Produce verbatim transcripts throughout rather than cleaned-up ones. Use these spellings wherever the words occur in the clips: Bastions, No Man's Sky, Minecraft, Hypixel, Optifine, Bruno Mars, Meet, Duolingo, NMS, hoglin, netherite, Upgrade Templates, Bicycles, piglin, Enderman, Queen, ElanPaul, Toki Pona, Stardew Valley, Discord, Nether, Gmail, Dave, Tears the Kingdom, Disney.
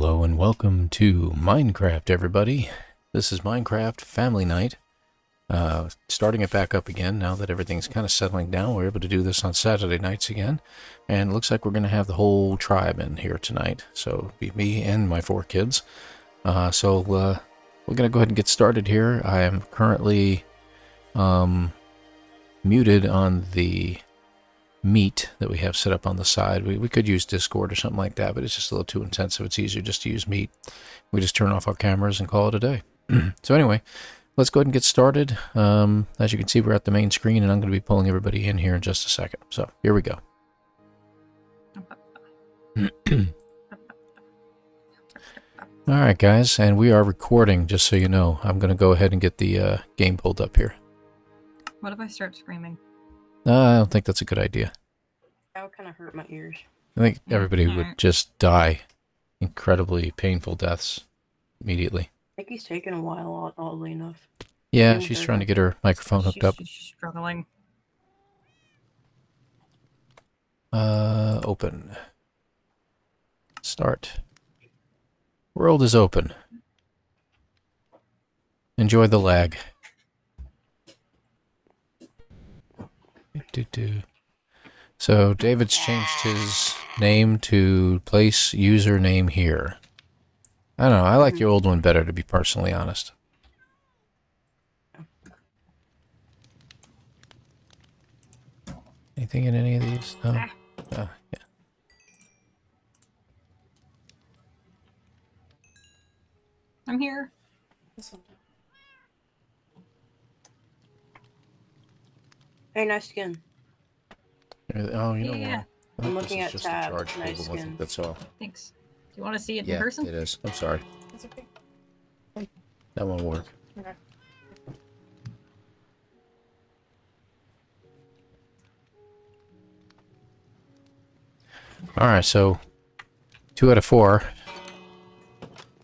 Hello and welcome to Minecraft, everybody. This is Minecraft Family Night. Uh, starting it back up again now that everything's kind of settling down. We're able to do this on Saturday nights again. And it looks like we're going to have the whole tribe in here tonight. So it'll be me and my four kids. Uh, so uh, we're going to go ahead and get started here. I am currently um, muted on the Meet that we have set up on the side. We, we could use Discord or something like that, but it's just a little too intensive. It's easier just to use Meet. We just turn off our cameras and call it a day. So anyway, let's go ahead and get started. Um, as you can see, we're at the main screen, and I'm going to be pulling everybody in here in just a second. So here we go. All right, guys, and we are recording, just so you know. I'm going to go ahead and get the uh, game pulled up here. What if I start screaming? Uh, I don't think that's a good idea. That would kind of hurt my ears. I think everybody All would right. just die incredibly painful deaths immediately. I think he's taking a while, oddly enough. Yeah, she's better. Trying to get her microphone hooked she's, up. She's struggling. Uh, open. Start. World is open. Enjoy the lag. Do, do. So David's changed his name to place username here. I don't know. I like your old one better, to be personally honest. Anything in any of these? No. Oh, yeah. I'm here. Hey, nice skin. Oh, you know yeah. what? I'm looking at tab. Nice skin. That's all. Thanks. Do you want to see it yeah, in person? Yeah, it is. I'm sorry. That's okay. That won't work. Okay. All right, so two out of four.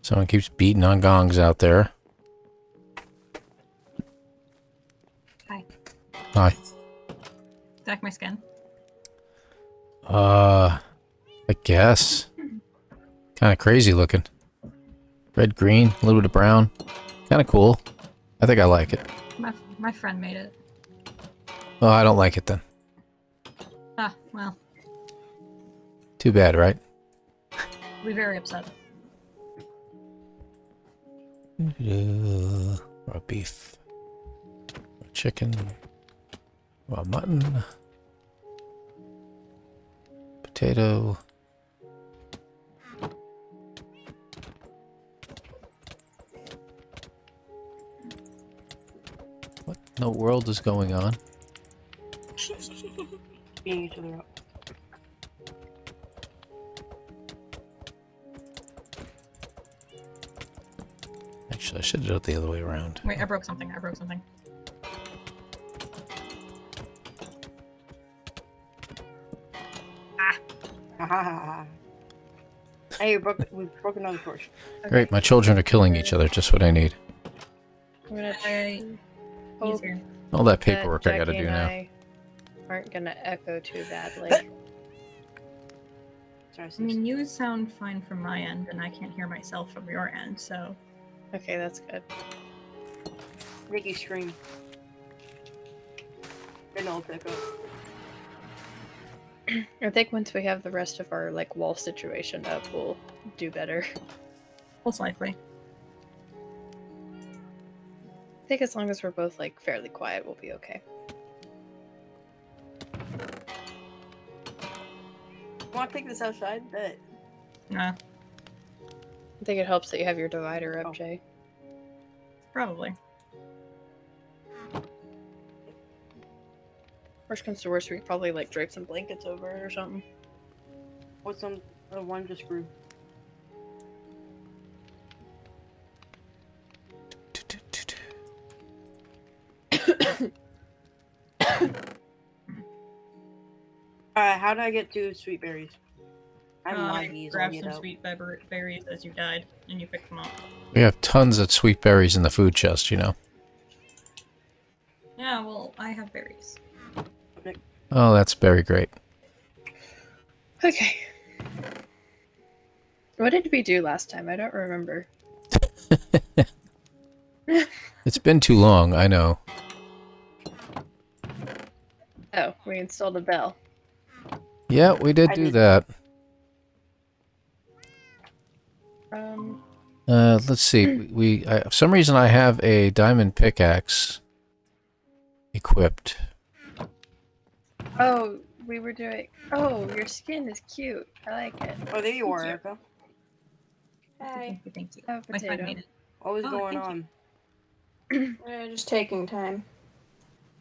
Someone keeps beating on gongs out there. Hi. Hi. Stack my skin? Uh, I guess. Kind of crazy looking. Red, green, a little bit of brown. Kind of cool. I think I like it. My, my friend made it. Oh, I don't like it then. Ah, well. Too bad, right? I'll be very upset. Uh, raw beef. Raw chicken. Raw mutton. Potato. What in the world is going on? Beating each other up. Actually, I should have done it the other way around. Wait, I broke something. I broke something. Ah. Hey, we broke, we broke another torch. Okay. Great, my children are killing each other. Just what I need. We're gonna try easier. All that paperwork that I gotta do now. I aren't gonna echo too badly. I mean, you sound fine from my end, and I can't hear myself from your end, so. Okay, that's good. Ricky scream. An old echo. I think once we have the rest of our, like, wall situation up, we'll do better. Most likely. I think as long as we're both, like, fairly quiet, we'll be okay. Want to take this outside? But... Nah. I think it helps that you have your divider up, oh. Jay. Probably. Worst comes to worst, we could probably like drape some blankets over it or something. What's on the one just grew? Alright, how do I get to sweet berries? I'm uh, laggy. Grab some sweet berries as you died, and you pick them up. We have tons of sweet berries in the food chest, you know. Yeah, well, I have berries. Oh, that's very great. Okay. What did we do last time? I don't remember. It's been too long, I know. Oh, we installed a bell. Yeah, we did I do did. that. Um. Uh, let's see. We, I, for some reason, I have a diamond pickaxe equipped. Oh, we were doing. Oh, your skin is cute. I like it. Oh, there you are, Erica. Hi. Thank you. Thank you. Oh, potato. What was oh, going on? We're just taking time.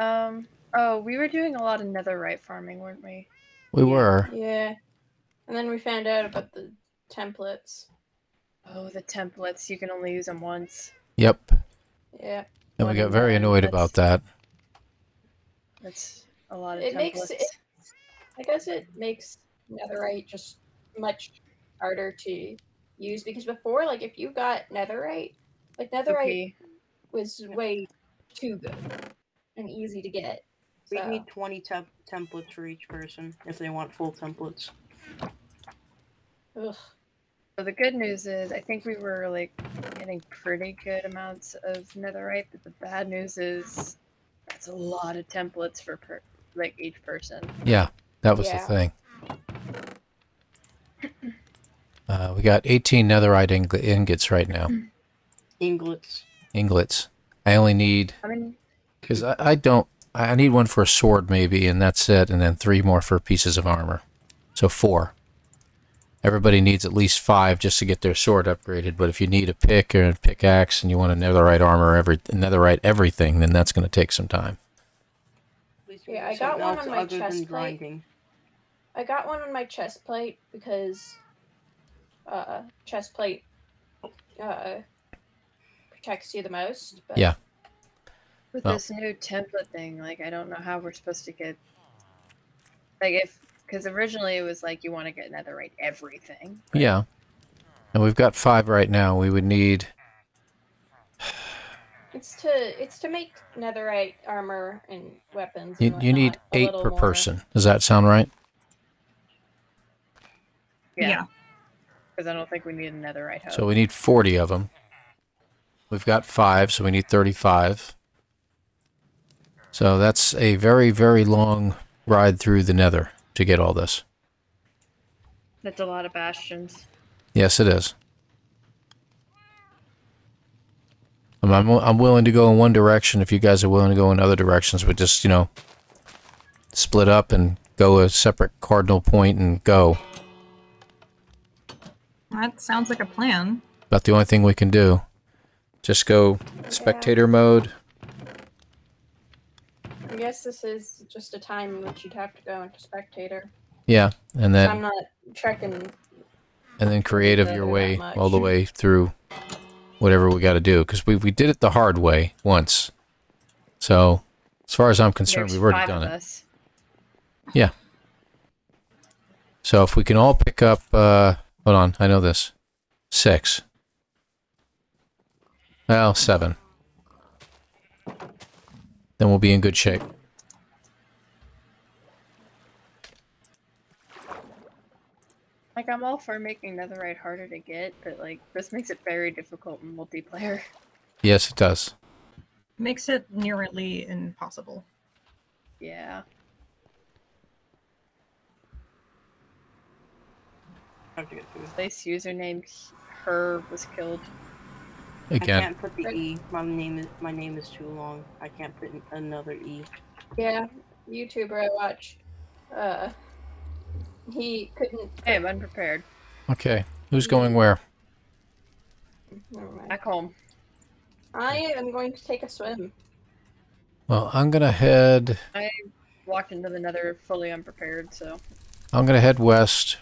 Um. Oh, we were doing a lot of netherite farming, weren't we? We yeah. were. Yeah. And then we found out about the templates. Oh, the templates. You can only use them once. Yep. Yeah. And we got very annoyed that's, about that. That's a lot of it templates. Makes it, I guess it makes netherite just much harder to use, because before, like, if you got netherite, like, netherite okay. was way too good and easy to get. So. We need twenty te templates for each person if they want full templates. Ugh. So the good news is, I think we were like getting pretty good amounts of netherite, but the bad news is that's a lot of templates for per like each person. Yeah, that was yeah. the thing. uh, we got eighteen netherite ing ingots right now. Inglets. Inglets. I only need because I, I don't. I need one for a sword maybe, and that's it, and then three more for pieces of armor, so four. Everybody needs at least five just to get their sword upgraded, but if you need a pick or a pickaxe and you want a netherite armor, every netherite everything, then that's going to take some time. Yeah, I got one on my chest plate. I got one on my chest plate because uh, chest plate uh, protects you the most. But yeah. With well. this new template thing, like I don't know how we're supposed to get, like if. Because originally it was like you want to get netherite everything. But... yeah. And we've got five right now. We would need... it's to it's to make netherite armor and weapons. You, and you need eight per more. person. Does that sound right? Yeah. Because yeah. I don't think we need a netherite host. So we need forty of them. We've got five, so we need thirty-five. So that's a very, very long ride through the nether to get all this. That's a lot of bastions. Yes, it is. I'm, I'm, I'm willing to go in one direction if you guys are willing to go in other directions, but just, you know, split up and go a separate cardinal point and go. That sounds like a plan. About the only thing we can do. Just go spectator yeah. mode. I guess this is just a time in which you'd have to go into spectator. Yeah, and then... I'm not trekking... And then creative your way all the way through whatever we got to do. Because we, we did it the hard way once. So, as far as I'm concerned, There's we've already done it. Yeah. So if we can all pick up... Uh, hold on, I know this. Six. Well, seven. Then we'll be in good shape. Like, I'm all for making netherite harder to get, but, like, this makes it very difficult in multiplayer. Yes, it does. Makes it nearly impossible. Yeah. Place username, her, was killed. Again. I can't put the E. My name is my name is too long. I can't put another E. Yeah, YouTuber I watched. Uh, he couldn't. Hey, I'm unprepared. Okay, who's going where? Never mind. Back home. I am going to take a swim. Well, I'm gonna head. I walked into the nether fully unprepared, so. I'm gonna head west.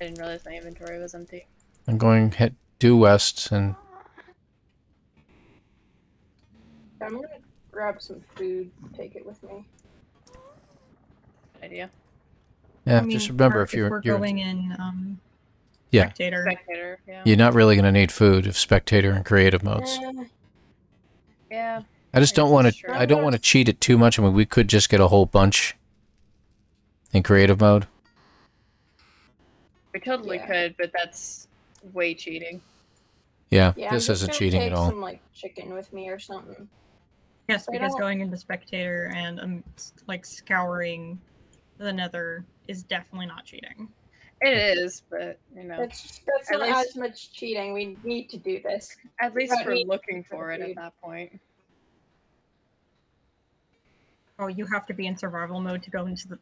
I didn't realize my inventory was empty. I'm going head due west and. I'm gonna grab some food, take it with me. Idea. Yeah, I mean, just remember if you're, we're you're going in um, yeah. spectator. spectator yeah. You're not really gonna need food if spectator and creative modes. Yeah. yeah. I just I don't want to. I don't want to cheat it too much. I mean, we could just get a whole bunch in creative mode. We totally yeah. could, but that's way cheating. Yeah, yeah this isn't cheating at all. I'm just gonna take some like chicken with me or something. Yes, but because going into Spectator and um, like scouring the Nether is definitely not cheating. It is, but you know, that's, that's not least, as much cheating. We need to do this. At least but we're looking for it food. at that point. Oh, you have to be in survival mode to go into the.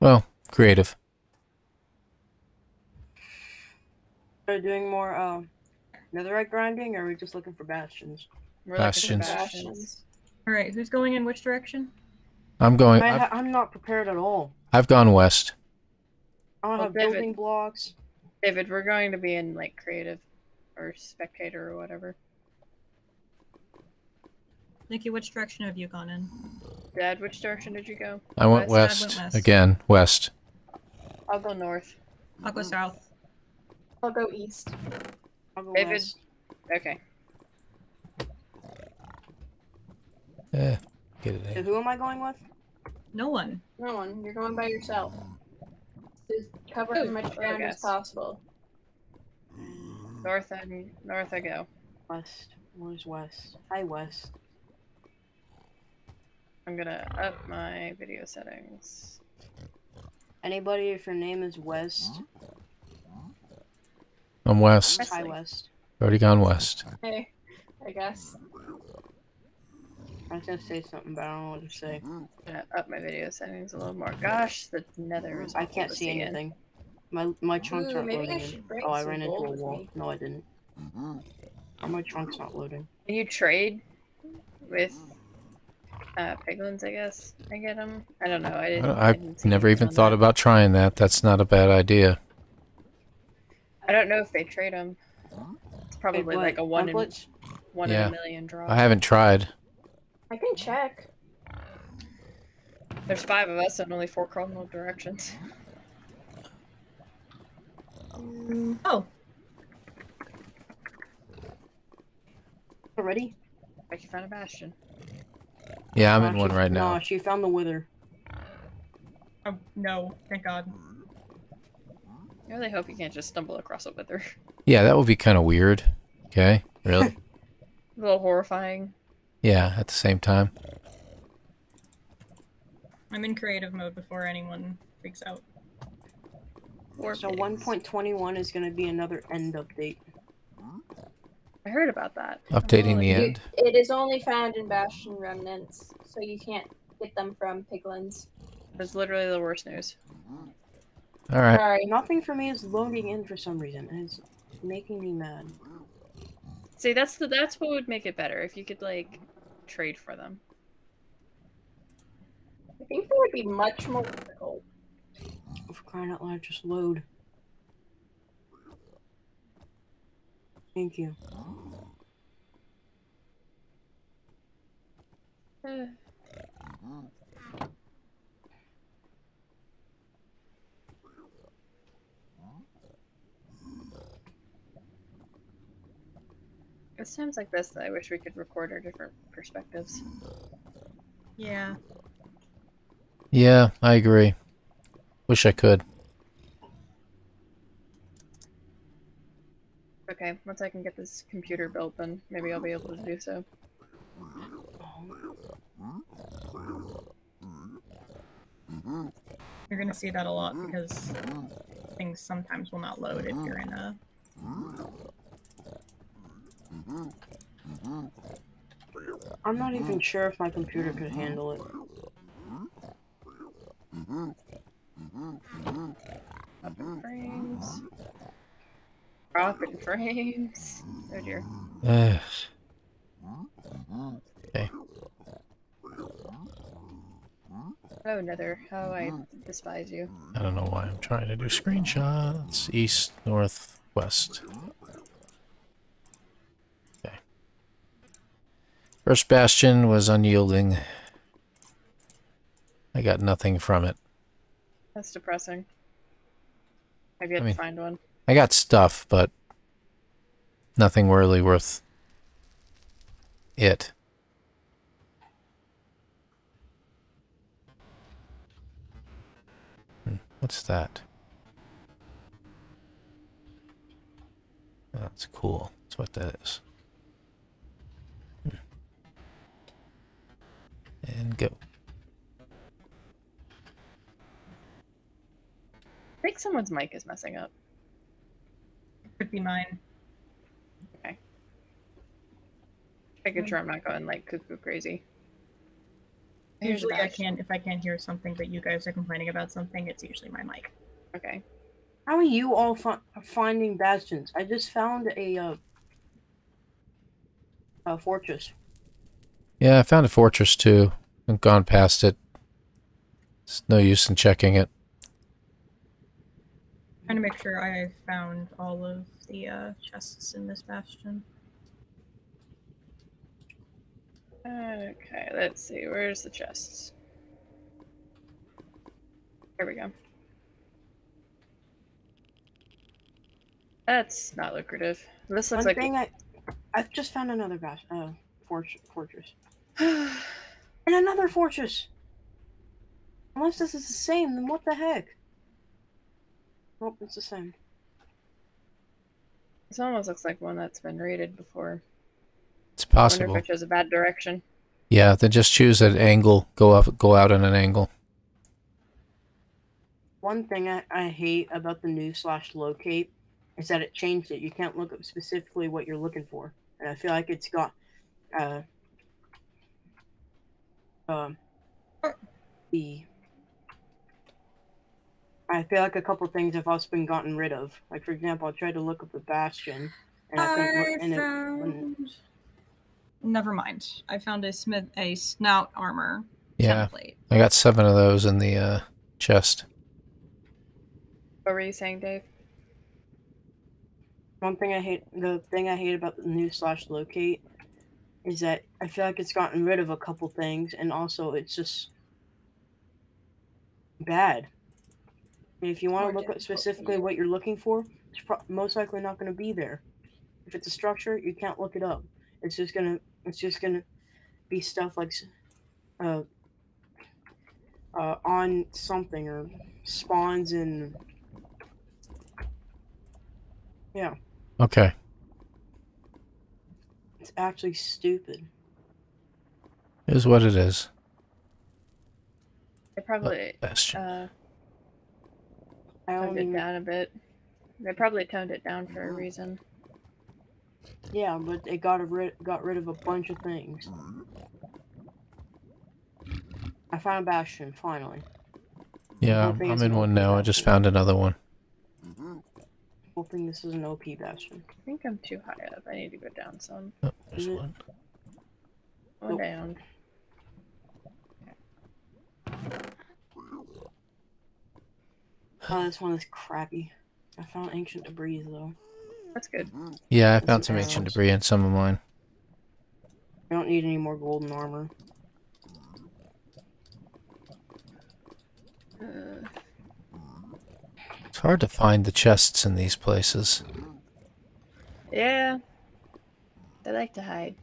Well, creative. Are doing more uh, netherite grinding, or are we just looking for bastions? We're bastions. Looking for bastions. All right, who's going in which direction? I'm going. I, I'm not prepared at all. I've gone west. I don't well, have David, building blocks. David, we're going to be in like creative or spectator or whatever. Nikki, which direction have you gone in? Dad, which direction did you go? I went west, west. Dad went west. Again, west. I'll go north. I'll go south. I'll go east. I'll go David. West. Okay. Eh, get it in. So who am I going with? No one. No one. You're going by yourself. Just cover as much ground as possible. North and north I go. West. Where's west? Hi, west. I'm gonna up my video settings. Anybody, if your name is West. I'm West. Hi, West. Already gone West. Hey, I guess. I was gonna say something, but I don't know what to say. I'm gonna up my video settings a little more. Gosh, the nether is. I can't see anything. My my chunks Ooh, aren't maybe loading. I should break oh, I ran into a wall. Me. No, I didn't. Oh, my chunk's not loading. Can you trade with? Uh, piglins, I guess. I get them. I don't know. I didn't. I, I didn't never even thought that. about trying that. That's not a bad idea. I don't know if they trade them. It's probably Wait, like a one in one yeah. in a million draw. I haven't tried. I can check. There's five of us and only four cardinal directions. Um, oh. Already? I can find a bastion. Yeah, I'm no, in one right no, now. No, she found the wither. Oh, no, thank God. I really hope you can't just stumble across a wither. Yeah, that would be kind of weird. Okay, really? A little horrifying. Yeah, at the same time. I'm in creative mode before anyone freaks out. Or so one point twenty-one is going to be another end update. I heard about that. Updating oh, the end. You, it is only found in Bastion remnants, so you can't get them from piglins. That's literally the worst news. All right. Sorry, nothing for me is loading in for some reason, and it's making me mad. See, that's the that's what would make it better if you could like trade for them. I think that would be much more difficult. For crying out loud, just load. Thank you. Uh. It sounds like this that I wish we could record our different perspectives. Yeah. Yeah, I agree. Wish I could. Okay, once I can get this computer built, then maybe I'll be able to do so. You're gonna see that a lot because things sometimes will not load if you're in a... I'm not even sure if my computer could handle it. Up in frames. Drop in frames. Oh dear. Uh, okay. Oh, Nether. How I despise you. I don't know why I'm trying to do screenshots. East, north, west. Okay. First bastion was unyielding. I got nothing from it. That's depressing. I've yet I mean, to find one. I got stuff, but nothing really worth it. What's that? That's cool. That's what that is. Hmm. And go. I think someone's mic is messing up. It could be mine. Okay. Making sure I'm not going like cuckoo crazy. Usually I can, if I can't hear something that you guys are complaining about something, it's usually my mic. Okay. How are you all finding Bastions? I just found a, uh, a fortress. Yeah, I found a fortress too. I've gone past it. There's no use in checking it. I'm trying to make sure I found all of the uh, chests in this bastion. Okay, let's see. Where's the chests? There we go. That's not lucrative. This looks One like thing I, I've just found another bastion, uh, fort fortress, and another fortress. Unless this is the same, then what the heck? Nope, it's the same. This almost looks like one that's been raided before. It's possible. I wonder if I chose a bad direction. Yeah, then just choose an angle. Go up, go out on an angle. One thing I, I hate about the new slash locate is that it changed it. You can't look up specifically what you're looking for, and I feel like it's got, uh, um, the. I feel like a couple things have also been gotten rid of. Like, for example, I tried to look up the bastion, and I couldn't look in it. Never mind. I found a smith, a snout armor yeah. template. I got seven of those in the uh, chest. What were you saying, Dave? One thing I hate, the thing I hate about the new slash locate, is that I feel like it's gotten rid of a couple things, and also it's just bad. If you want More to look up specifically what you're looking for, it's pro most likely not going to be there. If it's a structure, you can't look it up. It's just gonna, it's just gonna be stuff like, uh, uh, on something or spawns and yeah. Okay. It's actually stupid. It is what it is. They probably. Uh, I toned it down a bit. They probably toned it down for a reason. Yeah, but it got rid got rid of a bunch of things. I found a bastion finally. Yeah, I'm, I'm in one now. Bastion. I just found another one. Hoping this is an O P bastion. I think I'm too high up. I need to go down some. Oh, there's is one. One nope. down. Oh, this one is crappy. I found ancient debris, though. That's good. Yeah, I found some ancient debris in some of mine. I don't need any more golden armor. Uh, it's hard to find the chests in these places. Yeah. They like to hide.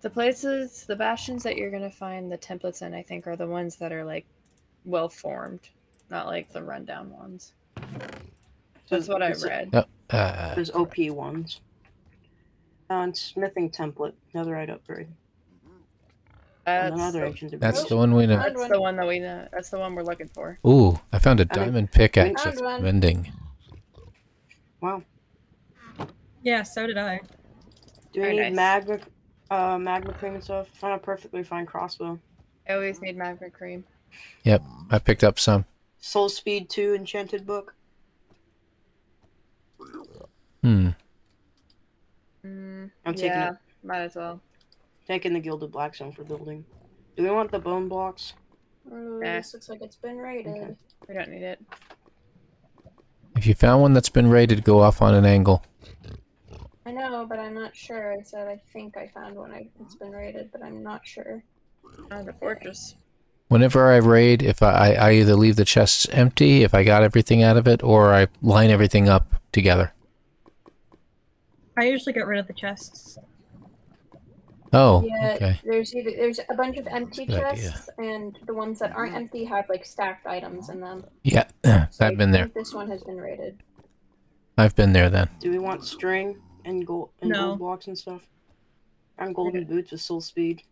The places, the bastions that you're going to find the templates in, I think, are the ones that are, like, well formed, not like the rundown ones. That's what I read. Oh, uh, There's O P ones. On smithing template, netherite upgrade. That's, another the, that's the one we know. That's the one that we know. That's the one we're looking for. Ooh, I found a diamond pickaxe with mending. Wow. Yeah, so did I. Do we Very need nice. magma, uh, magma cream and stuff? I found a perfectly fine crossbow. I always need magma cream. Yep, I picked up some. Soul Speed two enchanted book. Hmm. Mm, I'm taking yeah, it. Might as well. Taking the Gilded Blackstone for building. Do we want the bone blocks? Uh, eh. This looks like it's been raided. Okay. We don't need it. If you found one that's been raided, go off on an angle. I know, but I'm not sure. I said I think I found one that's been raided, but I'm not sure. Found a fortress. Whenever I raid, if I, I either leave the chests empty, if I got everything out of it, or I line everything up together. I usually get rid of the chests. Oh, yeah, okay. There's either, there's a bunch of empty Good chests, idea. and the ones that aren't empty have like stacked items in them. Yeah, so I've been there. This one has been raided. I've been there then. Do we want string and gold and no. gold blocks and stuff? I'm golden boots with soul speed.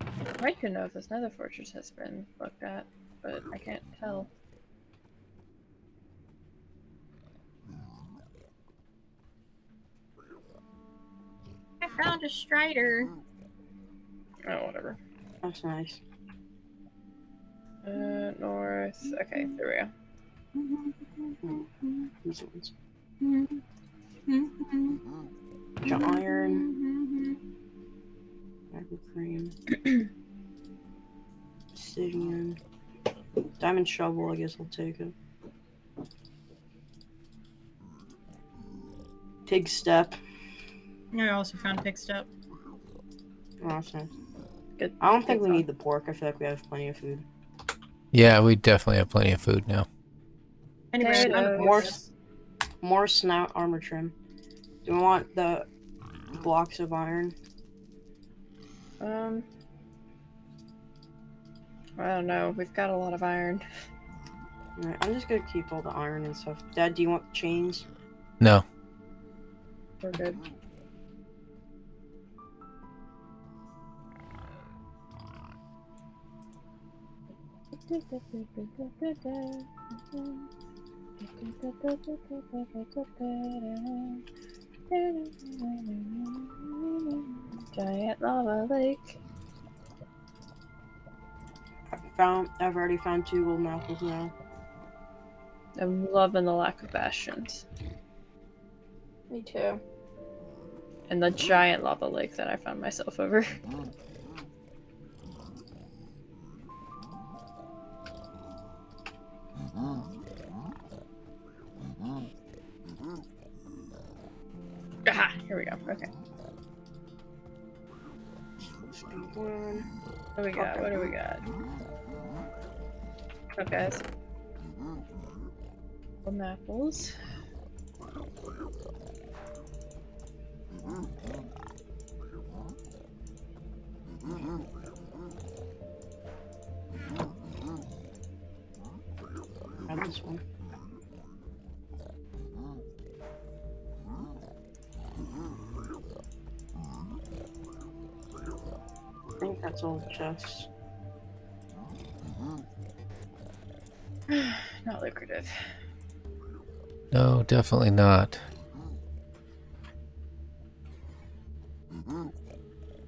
I'd like to know if this nether fortress has been looked at, but I can't tell. I found a strider. Oh, whatever. That's nice. Uh, north. Okay, there we go. These ones. Got iron. Apple cream. Obsidian. Diamond shovel, I guess I'll take it. Pig step. I also found pig step. Oh, that's nice. Good. I don't think we need the pork. I feel like we have plenty of food. Yeah, we definitely have plenty of food now. Anyway, uh, more, more snout armor trim. Do we want the blocks of iron? Um, I don't know. We've got a lot of iron. All right, I'm just gonna keep all the iron and stuff. Dad, do you want chains? No. We're good. Giant lava lake. I've found. I've already found two golden apples now. I'm loving the lack of bastions. Me too. And the giant lava lake that I found myself over. Aha, here we go. Okay. What do we got? What do we got? What's up, guys? Some apples. Grab this one. I think that's all the chests. Not lucrative. No, definitely not.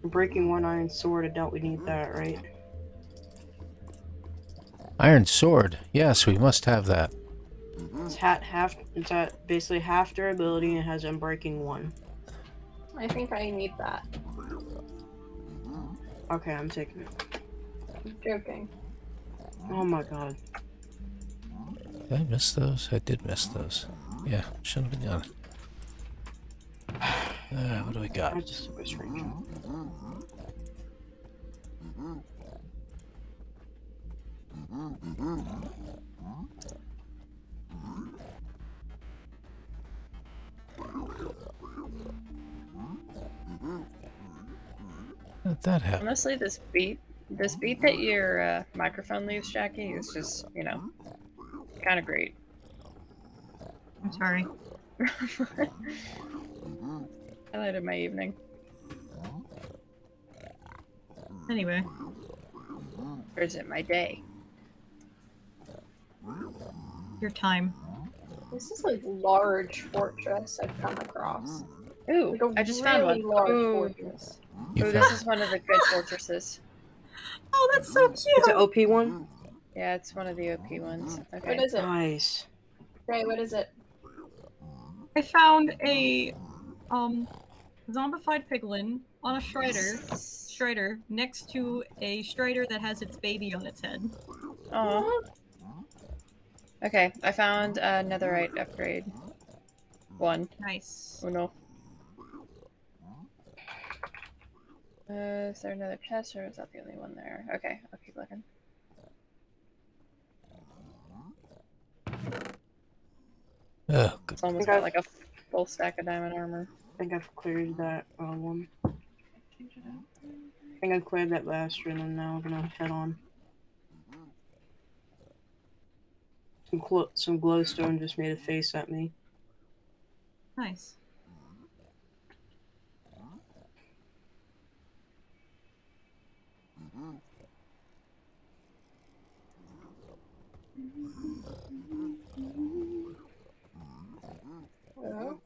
Breaking one iron sword, I doubt we need that, right? Iron sword? Yes, we must have that. It's at half, it's at basically half durability and it has unbreaking one. I think I need that. Okay, I'm taking it. I'm joking. Oh my god. Did I miss those? I did miss those. Yeah, shouldn't have been done. Uh, what do we got? I just was reaching. How'd that happen? Honestly, this beat, this beat that your uh, microphone leaves, Jackie, is just, you know, kind of great. I'm sorry. Highlight of my evening. Anyway. Or is it my day? Your time. This is like large fortress I've come across. Ooh, like I just really found one. Ooh. Ooh, this is one of the good fortresses. Oh, that's so cute! It's an O P one? Yeah, it's one of the O P ones. Okay. What is it? Nice. Ray, what is it? I found a... Um, zombified piglin on a strider, strider next to a strider that has its baby on its head. Oh. Okay, I found a netherite upgrade. One. Nice. Oh no. Uh, is there another chest or is that the only one there? Okay, I'll keep looking. Oh, good. It's almost got like a full stack of diamond armor. I think I've cleared that uh, one. I think I cleared that last room and now I'm gonna head on. Some, some glowstone just made a face at me. Nice. Well,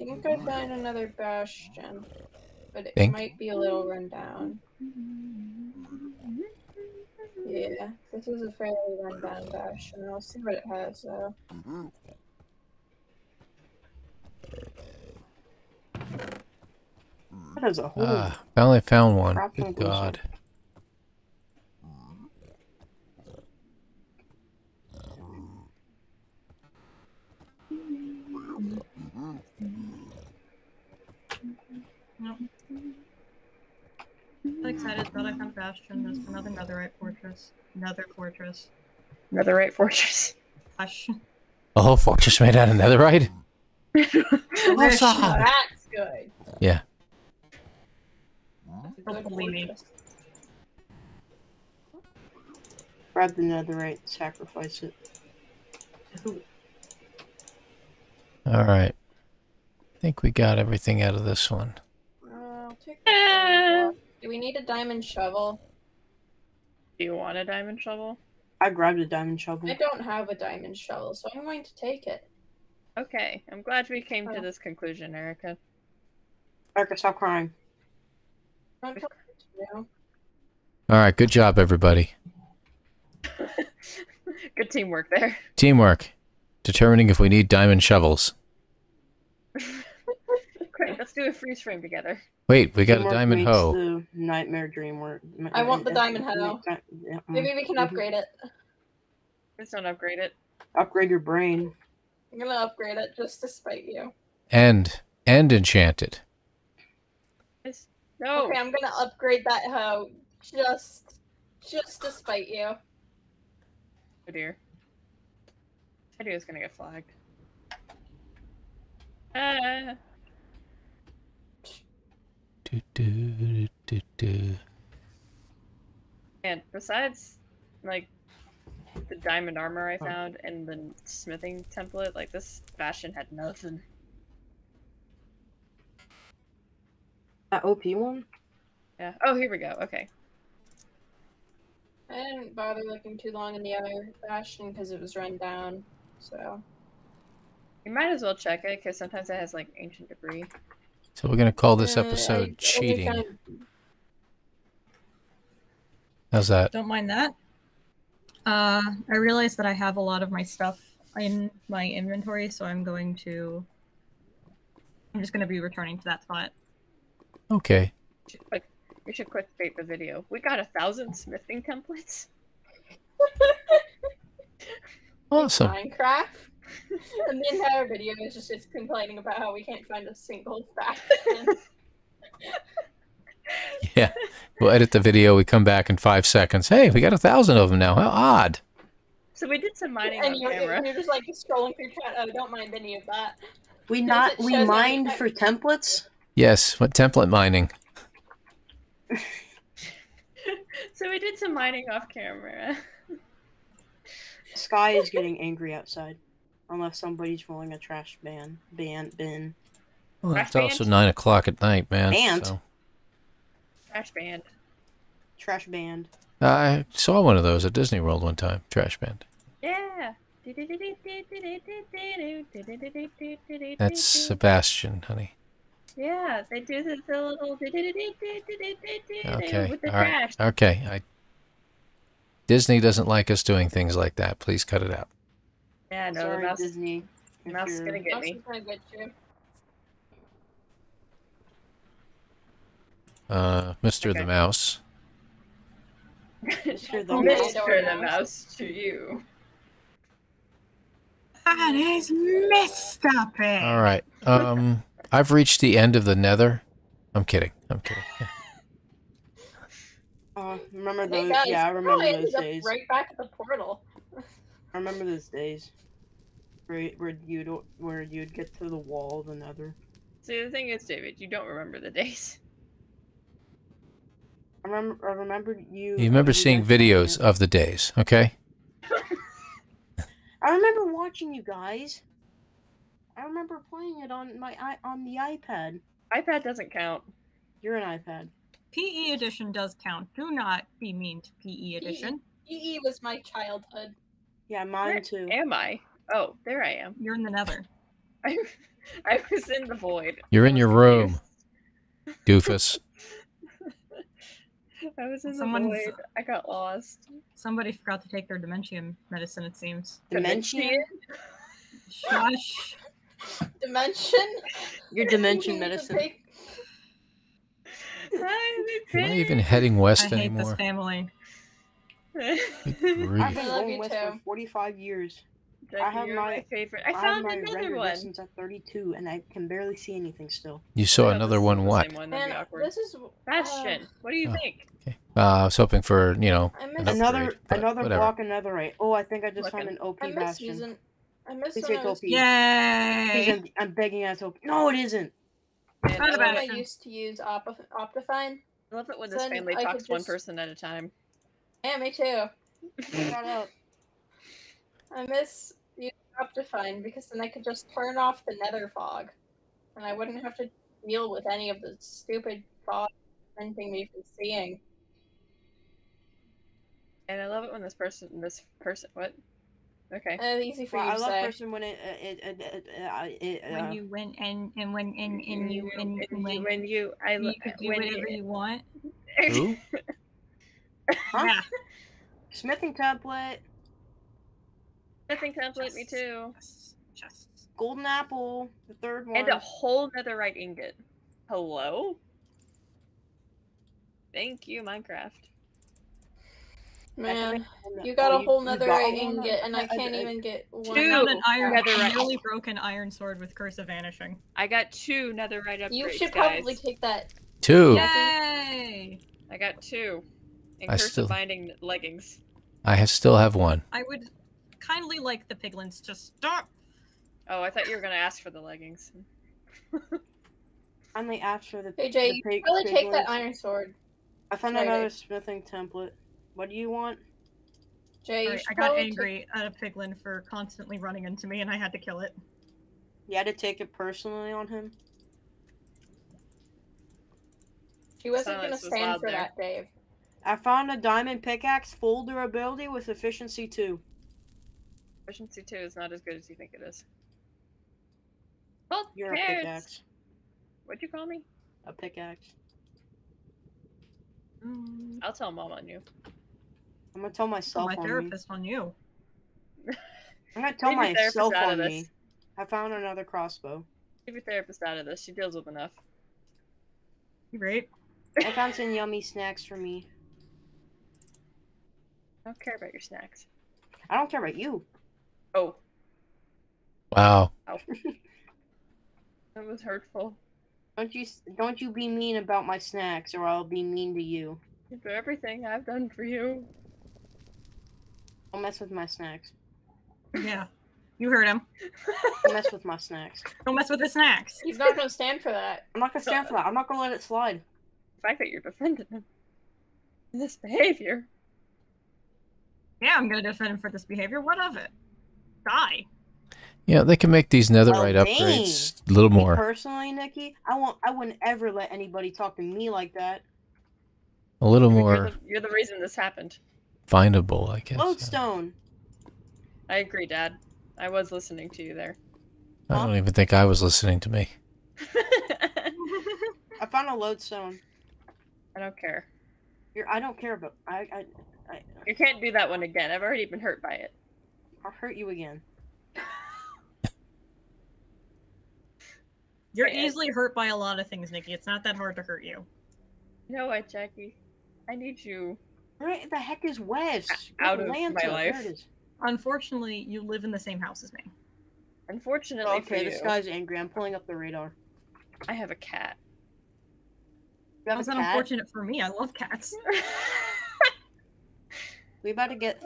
I think I find another bastion, but it think? might be a little run down. Yeah, this is a fairly run down bastion. I'll see what it has though. That has a whole. Ah, I only found one. Good God. Nope. I'm so excited that I found Bastion. There's another netherite fortress. Nether fortress. Netherite fortress. Hush. A whole fortress made out of netherite? That's good. Yeah. Probably me. Grab the netherite, sacrifice it. Alright. I think we got everything out of this one. Uh, take ah. Do we need a diamond shovel? Do you want a diamond shovel? I grabbed a diamond shovel. I don't have a diamond shovel, so I'm going to take it. Okay, I'm glad we came oh. to this conclusion, Erica. Erica, stop crying. Alright, good job, everybody. Good teamwork there. Teamwork. Determining if we need diamond shovels. Great, let's do a freeze frame together. Wait, we got teamwork a diamond hoe. The nightmare dream work. I want the diamond hoe. Maybe we can upgrade it. Please don't upgrade it. Upgrade your brain. I'm gonna upgrade it just to spite you. And and enchant it. It's, no. Okay, I'm gonna upgrade that hoe just just to spite you. Oh dear. I do is gonna get flagged. Uh. Do, do, do, do. And besides, like, the diamond armor I found and the smithing template, like, this fashion had nothing. That O P one? Yeah. Oh, here we go. Okay. I didn't bother looking too long in the other fashion because it was run down, so... You might as well check it, because sometimes it has, like, ancient debris. So we're going to call this episode uh, I, Cheating. I, How's that? Don't mind that. Uh, I realized that I have a lot of my stuff in my inventory, so I'm going to... I'm just going to be returning to that spot. Okay. Like, we should clickbait the video. We got a thousand smithing templates. Awesome. Minecraft. And the entire video is just it's complaining about how we can't find a single fashion. Yeah. We'll edit the video. We come back in five seconds. Hey, we got a thousand of them now. How odd. So we did some mining and on you, camera. And you're just like scrolling through chat. Oh, don't mind any of that. We not we mined for templates? Yes. What template mining? So we did some mining off camera. Sky is getting angry outside, unless somebody's rolling a trash ban, ban, bin. Well, trash it's band? Also nine o'clock at night, man. Band. So. Trash band. Trash band. Uh, I saw one of those at Disney World one time. Trash band. Yeah. That's Sebastian, honey. Yeah, they do this little. Okay. With the all trash. Right. Okay. I. Disney doesn't like us doing things like that. Please cut it out. Yeah, no, sorry, the mouse, Disney. The mouse is gonna get me. Uh, Mister Okay. the Mouse. Mister the Mouse. Mister the Mouse to you. That is Mister Pig. All right. Um, I've reached the end of the Nether. I'm kidding. I'm kidding. Oh, remember those? Hey guys, yeah, I remember I those days. Right back at the portal. I remember those days, where where you'd where you'd get to the wall of the Nether. See, the thing is, David, you don't remember the days. I remember. I remember you. You remember seeing videos of the days, okay? I remember watching you guys. I remember playing it on my on the iPad. iPad doesn't count. You're an iPad. P E edition does count. Do not be mean to P E edition. P E was my childhood. Yeah, mine Where too. Am I? Oh, there I am. You're in the Nether. I I was in the void. You're in your room, doofus. I was in Someone's, the void. I got lost. Somebody forgot to take their Dementium medicine, it seems. Dementium? Shush. Dimension? Your Dimension medicine. Take... Am I even heading west I anymore? I hate this family. I've been living west for forty-five years. Like, I have my, my favorite. I, I found have another one since I'm thirty-two, and I can barely see anything still. You saw yeah, another one. What? One, Man, this is Bastion. Uh, what do you oh, think? Okay. Uh, I was hoping for you know an another upgrade, another whatever. block another right. Oh, I think I just Looking. found an O P I Bastion. Using, I missed it. Was... Yay! I'm, I'm begging as O P. No, it isn't. Man, not about I used to use Op Optifine. I love it when so this family I talks just... one person at a time. Yeah, me too. Shout out. I miss using Optifine because then I could just turn off the Nether fog, and I wouldn't have to deal with any of the stupid fog preventing me from seeing. And I love it when this person, this person, what? Okay. Uh, easy for well, you I to love say. person when it, it, it, it, it, it uh, when you win and and when and, and you and, and when, when you I you can do when whatever you, you want. Who? Huh? Yeah. Smithing template. Smithing template, me too. Just golden apple, the third one, and a whole netherite ingot. Hello. Thank you, Minecraft. Man, you got a whole netherite ingot, and I can't even get one. I got an iron, a really broken iron sword with Curse of Vanishing. I got two netherite upgrades. You should probably guys. take that. Two. Yay! I got two. And I Curse still... of Binding leggings. I have still have one. I would. Kindly like the piglins, just stop! Oh, I thought you were gonna ask for the leggings. Finally asked for the piglins. Hey, A J, you pig probably piglins. take that iron sword. I found Sorry, another Jay. smithing template. What do you want? Jay, Sorry, you I got angry at a piglin for constantly running into me and I had to kill it. You had to take it personally on him? She wasn't Silence gonna stand was for there. that, Dave. I found a diamond pickaxe, full durability with efficiency two. Efficiency two is not as good as you think it is. Oh, you're parrots. a pickaxe. What'd you call me? A pickaxe. Mm. I'll tell mom on you. I'm gonna tell myself my on therapist me. on you. I'm gonna tell myself on me. This. I found another crossbow. Leave your therapist out of this. She deals with enough. You right? I found some yummy snacks for me. I don't care about your snacks. I don't care about you. Oh. Wow. That was hurtful. Don't you don't you be mean about my snacks, or I'll be mean to you. For everything I've done for you. Don't mess with my snacks. Yeah, you heard him. Don't mess with my snacks. Don't mess with the snacks. He's not gonna stand for that. I'm not gonna stand for that. I'm not gonna let it slide. The fact that you're defending him, this behavior. Yeah, I'm gonna defend him for this behavior. What of it? Die. Yeah, they can make these netherite oh, upgrades a little more. Me personally, Nikki, I won't. I wouldn't ever let anybody talk to me like that. A little more. You're the, you're the reason this happened. Findable, I guess. Lodestone. I agree, Dad. I was listening to you there. I don't even think I was listening to me. I found a lodestone. I don't care. You're. I don't care about. I. I I, you can't do that one again. I've already been hurt by it. I'll hurt you again. You're Man. easily hurt by a lot of things, Nikki. It's not that hard to hurt you. You know what, Jackie? I need you. Where the heck is Wes? Out of my life. Unfortunately, you live in the same house as me. Unfortunately, okay. For you. This guy's angry. I'm pulling up the radar. I have a cat. That was unfortunate for me. I love cats. We about to get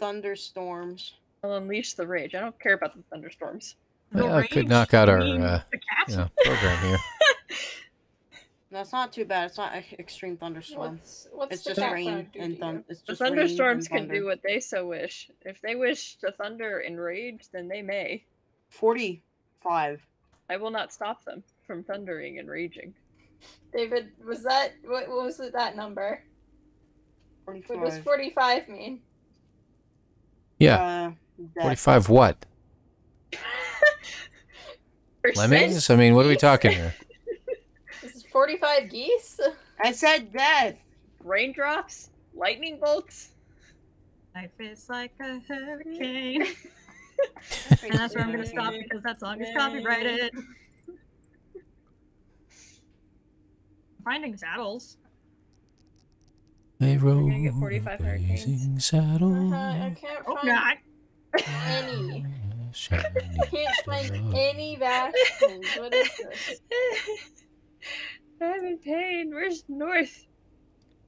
thunderstorms. I'll unleash the rage. I don't care about the thunderstorms. The yeah, I could knock out our uh, you know, program here. That's not too bad. It's not an extreme thunderstorm. What's, what's it's, just rain do and thun it's just rain and thunder. The thunderstorms can do what they so wish. If they wish to thunder and rage, then they may. forty-five. I will not stop them from thundering and raging. David, was that what, what was that number? forty-five. What does forty-five mean? Yeah. Uh, forty-five what? Lemmings? I mean, what are we talking here? This is forty-five geese? I said death. Raindrops? Lightning bolts? Life is like a hurricane. And that's where I'm going to stop because that song is copyrighted. Finding saddles. They roll blazing saddles. Uh, I can't find oh, any. I can't find any Bastions. What is this? I'm in pain. Where's north?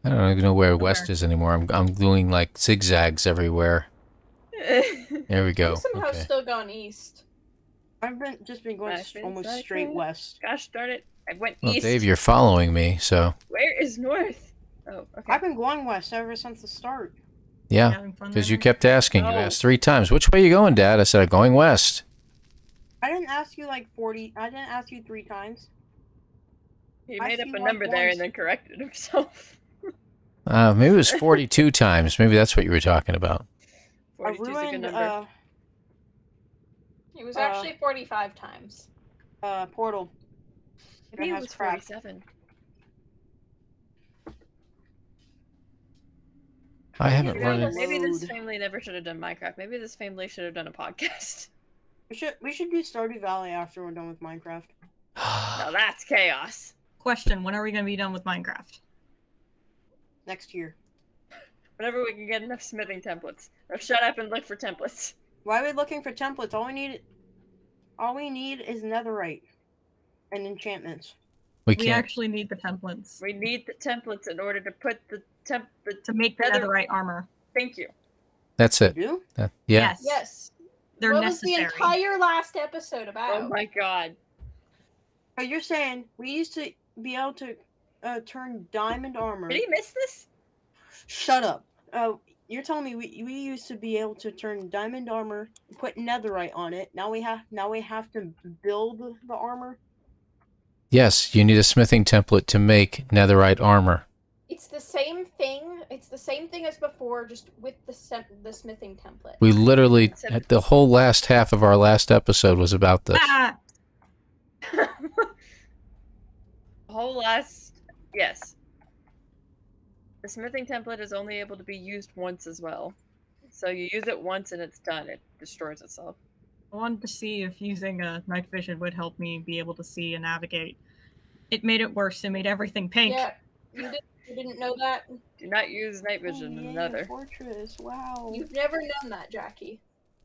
I don't even know where west is anymore. I'm I'm doing like zigzags everywhere. There we go. I'm somehow okay. still going east. I've been just been going I've been almost like straight it. west. Gosh darn it! I went well, east. Dave, you're following me, so. Where is north? Oh, okay. I've been going west ever since the start. Yeah, because you kept asking. Oh. You asked three times, which way are you going, Dad? I said, I'm going west. I didn't ask you like forty. I didn't ask you three times. He made up a number there and then corrected himself. uh, maybe it was forty-two times. Maybe that's what you were talking about. forty-two is a good number. Uh, it was actually uh, forty-five times. Uh, portal. It, it was cracked. forty-seven. I haven't you know, run. Maybe this family never should have done Minecraft. Maybe this family should have done a podcast. We should we should do Stardew Valley after we're done with Minecraft. Now that's chaos. Question: when are we going to be done with Minecraft? Next year. Whenever we can get enough smithing templates. Or shut up and look for templates. Why are we looking for templates? All we need, all we need is netherite and enchantments. We, we actually need the templates. We need the templates in order to put the temp the to make the netherite armor. Thank you. That's it. You? That, yeah. Yes. Yes. They're what necessary. Was the entire last episode about? Oh my god. But you're saying we used to be able to uh, turn diamond armor. Did he miss this? Shut up. Uh, you're telling me we we used to be able to turn diamond armor, put netherite on it. Now we have now we have to build the armor. Yes, you need a smithing template to make netherite armor. It's the same thing. It's the same thing as before, just with the the smithing template. We literally, at the whole last half of our last episode was about this. Ah. The whole last, yes. The smithing template is only able to be used once as well. So you use it once and it's done. It destroys itself. I wanted to see if using a night vision would help me be able to see and navigate. It made it worse. It made everything pink. Yeah, you didn't, you didn't know that? Do not use night vision oh, in another. Fortress, wow. You've never known that, Jackie.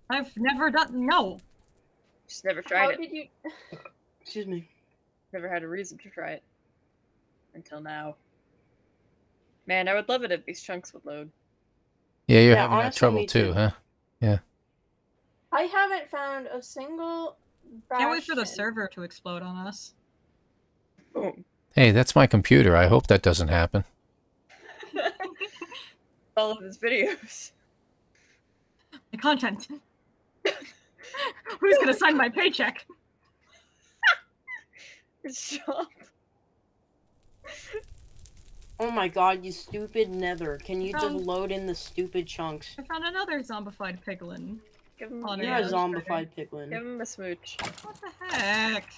I've never done, no. Just never tried How it. How did you? Excuse me. Never had a reason to try it. Until now. Man, I would love it if these chunks would load. Yeah, you're yeah, having honestly, that trouble too, too, huh? Yeah. I haven't found a single Bastion. Can't wait for the server to explode on us. Boom. Hey, that's my computer. I hope that doesn't happen. All of his videos. The content. Who's gonna sign my paycheck? Stop. Oh my god, you stupid nether. Can you found... just load in the stupid chunks? I found another zombified piglin. Give him oh, you're a zombified piglin. Give him a smooch. What the heck?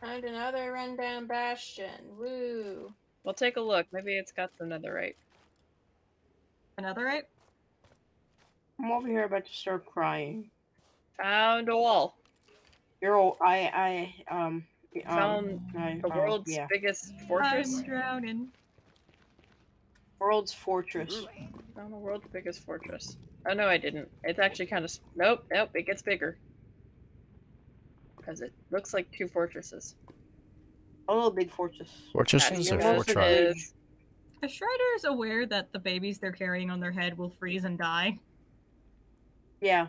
Find another rundown Bastion. Woo. We'll take a look. Maybe it's got the netherite. Netherite? I'm over here about to start crying. Found a wall. You're all, I, I, um... Found um, I, the world's um, yeah. biggest fortress. I'm drowning. World's fortress. Found the world's biggest fortress. Oh, no, I didn't. It's actually kind of... Nope, nope, it gets bigger. Because it looks like two fortresses. A little big fortress. Fortresses yeah, or fortresses? Is Shredder is aware that the babies they're carrying on their head will freeze and die? Yeah.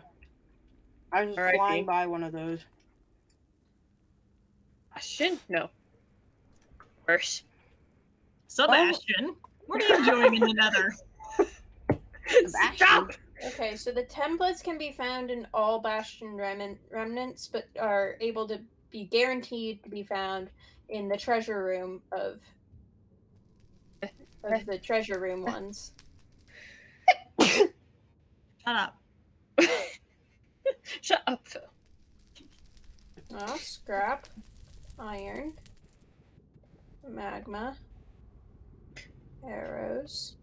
I was just flying by one of those. I shouldn't know. Worse. Sebastian, oh. What are you doing in the Nether? Stop! Okay, so the templates can be found in all Bastion rem remnants, but are able to be guaranteed to be found in the treasure room of, of the treasure room ones. Shut up. Shut up, Phil. Oh, scrap. Iron. Magma. Arrows.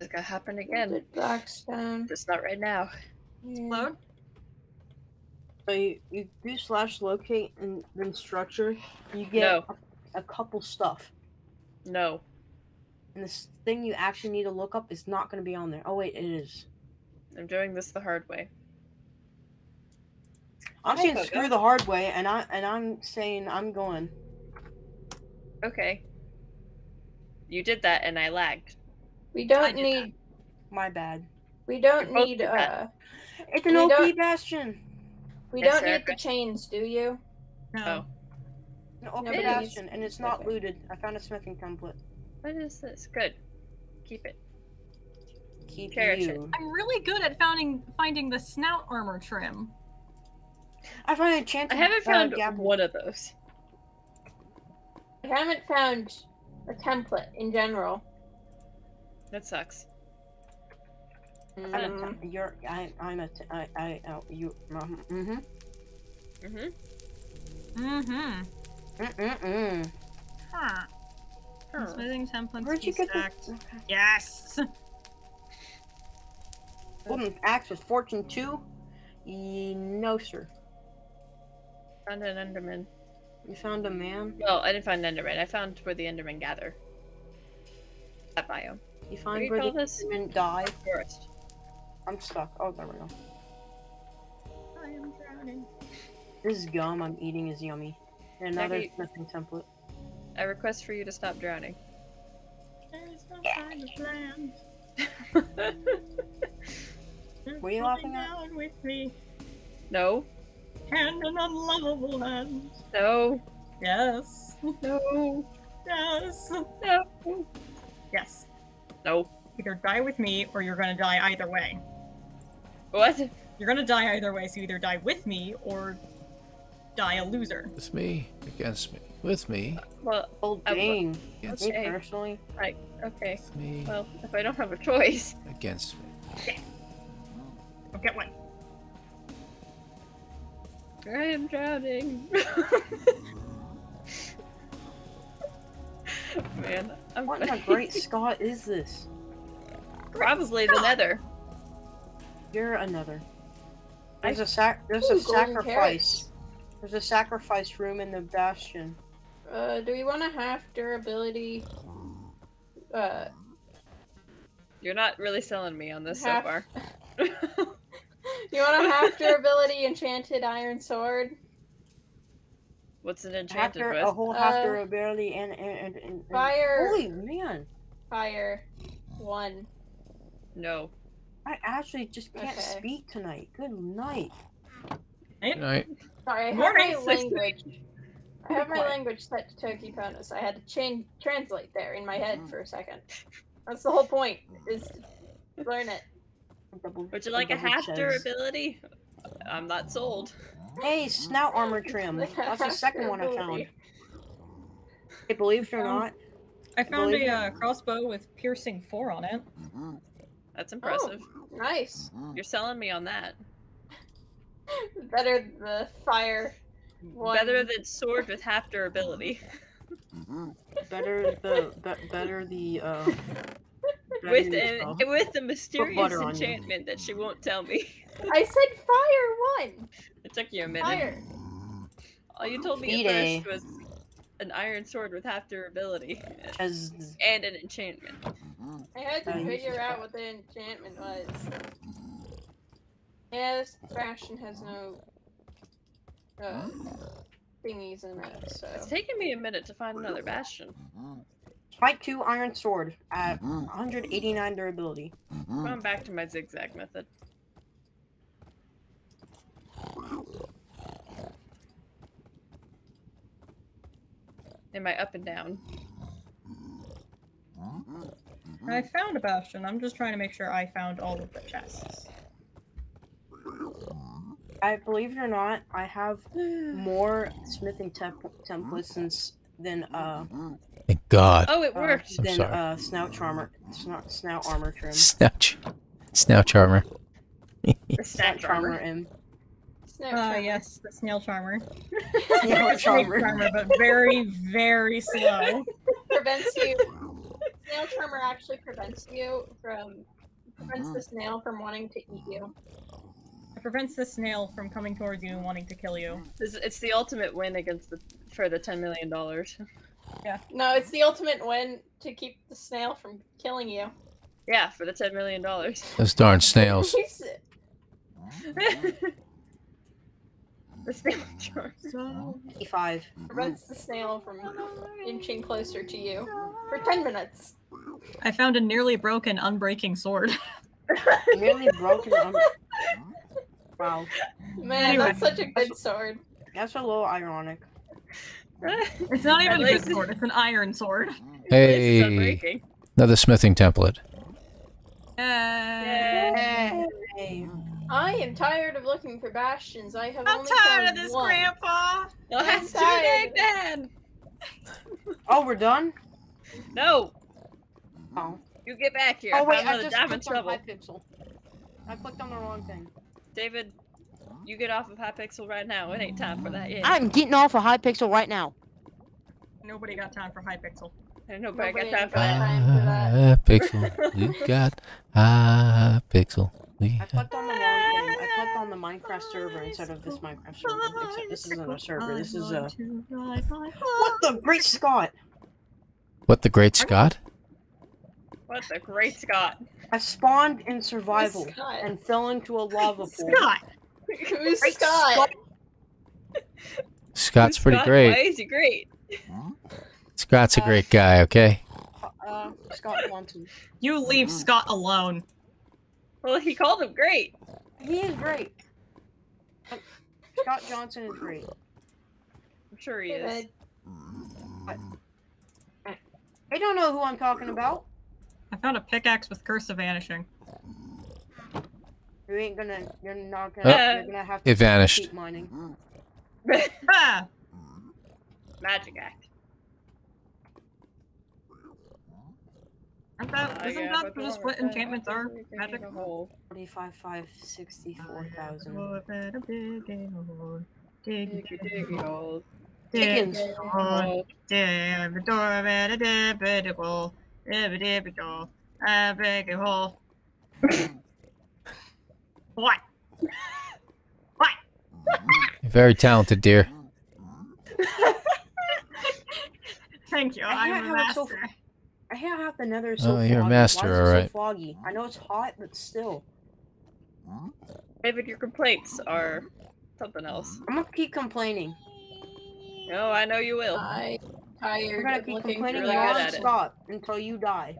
It's gonna happen again. Blackstone. Just not right now. Yeah. So you, you do slash locate and then structure. You get no. a, a couple stuff. No. And this thing you actually need to look up is not gonna be on there. Oh wait, it is. I'm doing this the hard way. I'm saying okay, screw the hard way, and I and I'm saying I'm going. Okay. You did that, and I lagged. We don't need. That. My bad. We don't need. Uh, it's an O P Bastion. We yes, don't sir. need the chains, do you? No. An O P no, Bastion, and it's not okay. looted. I found a smithing template. What is this? Good. Keep it. Keep Cherish you. It. I'm really good at finding finding the snout armor trim. I found a chance. I haven't found uh, one of those. I haven't found a template in general. That sucks. Mm. I'm a you're I I'm a t I I oh, you um, mm-hmm. Mm-hmm. Mm-hmm. Mm-mm-mm. Huh. Huh. Smoothing templates. Where'd you get this? Okay. Yes. Wooden axe with fortune two? E no sir. Found an Enderman. You found a man? No, I didn't find an Enderman. I found where the Endermen gather. That biome. You find where the Endermen die? Forest. I'm stuck. Oh, there we go. I am drowning. This gum I'm eating is yummy. And another you... smithing template. I request for you to stop drowning. There's no yeah. time to plan. Were you laughing at? With me. No. And an unlovable land. No. Yes. No. Yes. No. Yes. No. Either die with me, or you're gonna die either way. What? You're gonna die either way, so you either die with me, or die a loser. With me, against me, with me. Uh, well, old dang. Against me personally. Right. Okay. With me. Well, if I don't have a choice. Against me. Yeah. I'll get one. I am drowning. Man, I'm what in a great Scott is this? Probably Scott. The Nether. You're a Nether. There's I... a sac. There's Ooh, a sacrifice. There's a sacrifice room in the Bastion. Uh, do we want to have durability? Uh, you're not really selling me on this half... so far. You want a half durability enchanted iron sword? What's an enchanted with? A whole half uh, durability and, and, and, and fire. Holy man! Fire, one. No. I actually just can't okay. speak tonight. Good night. Good night. Sorry, I have Morning, my language. I have my what? language set to Toki Pona, so I had to change translate there in my head for a second. That's the whole point: is to learn it. Double, Would you like a half chance. durability? I'm not sold. Hey, snout armor trim. That's the second one I found. I believe it or not. I found a uh, crossbow with piercing four on it. That's impressive. Oh, nice. You're selling me on that. Better than the fire one. Better than sword with half durability. Better the be better the uh With an, with the mysterious enchantment that she won't tell me. I said fire one. It took you a minute. Fire. All you told me at first was an iron sword with half durability As... and an enchantment. I had to figure out what the enchantment was. Yeah, this fashion has no uh, thingies in it. So it's taking me a minute to find another Bastion. Type two iron sword at one hundred eighty-nine durability. Going back to my zigzag method. And my up and down. I found a bastion. I'm just trying to make sure I found all of the chests. I believe it or not, I have more smithing temp templates than than uh. Thank God. Oh, it worked. Uh, than uh, snout armor, snout, snout armor trim. Snout, snout armor. The snout armor in. Oh, uh, yes, the snail charmer. Snail charmer. charmer, but very, very slow. Prevents you. Snail charmer actually prevents you from prevents the snail from wanting to eat you. It prevents the snail from coming towards you and wanting to kill you. It's, it's the ultimate win against the for the ten million dollars. Yeah. No, it's the ultimate win to keep the snail from killing you. Yeah, for the ten million dollars. Those darn snails. The snail charm. So, five. Prevents the snail from inching closer to you for ten minutes. I found a nearly broken, unbreaking sword. Nearly broken. Un wow. Man, anyway, that's such a good that's, sword. That's a little ironic. It's not even a good sword. It's an iron sword. Hey, another smithing template. Yay. Yay. I am tired of looking for bastions. I have I'm only tired found of this, one. Grandpa. You'll have too big then. Oh, we're done. No. Oh. You get back here. Oh wait, I'm I just I'm in trouble. Hypixel. I clicked on the wrong thing. David, you get off of Hypixel right now. It ain't time for that yet. I'm getting off of Hypixel right now. Nobody got time for Hypixel. Nobody, Nobody got time for that. Hypixel, you got Hypixel. I clicked on the wrong thing. I clicked on the Minecraft server instead of this Minecraft server. Except this isn't a server. This is a. What the great Scott? What the great Scott? What the great Scott? I spawned in survival and fell into a lava pool. Scott. Who's great Scott? Scott? Scott's Who's pretty Scott? great. Why is he great? Scott's uh, a great guy. Okay. Uh, Scott Quantum. You leave Scott alone. Well, he called him great. He is great. Scott Johnson is great. I'm sure he is. I don't know who I'm talking about. I found a pickaxe with Curse of Vanishing. You ain't gonna. You're not gonna. Oh. You're gonna have to. It vanished. Keep mining. Magic act. That, isn't uh, that yeah, just what enchantments are? Magic hole. forty-five, five, sixty-four thousand. Chickens. What? What? Very talented, dear. Thank you. I'm a master. I hate how the Nether is so foggy. Oh, you're a master, all right. So foggy. I know it's hot, but still. David, your complaints are something else. I'm gonna keep complaining. No, I know you will. I'm tired. We're gonna keep complaining non-stop until you die.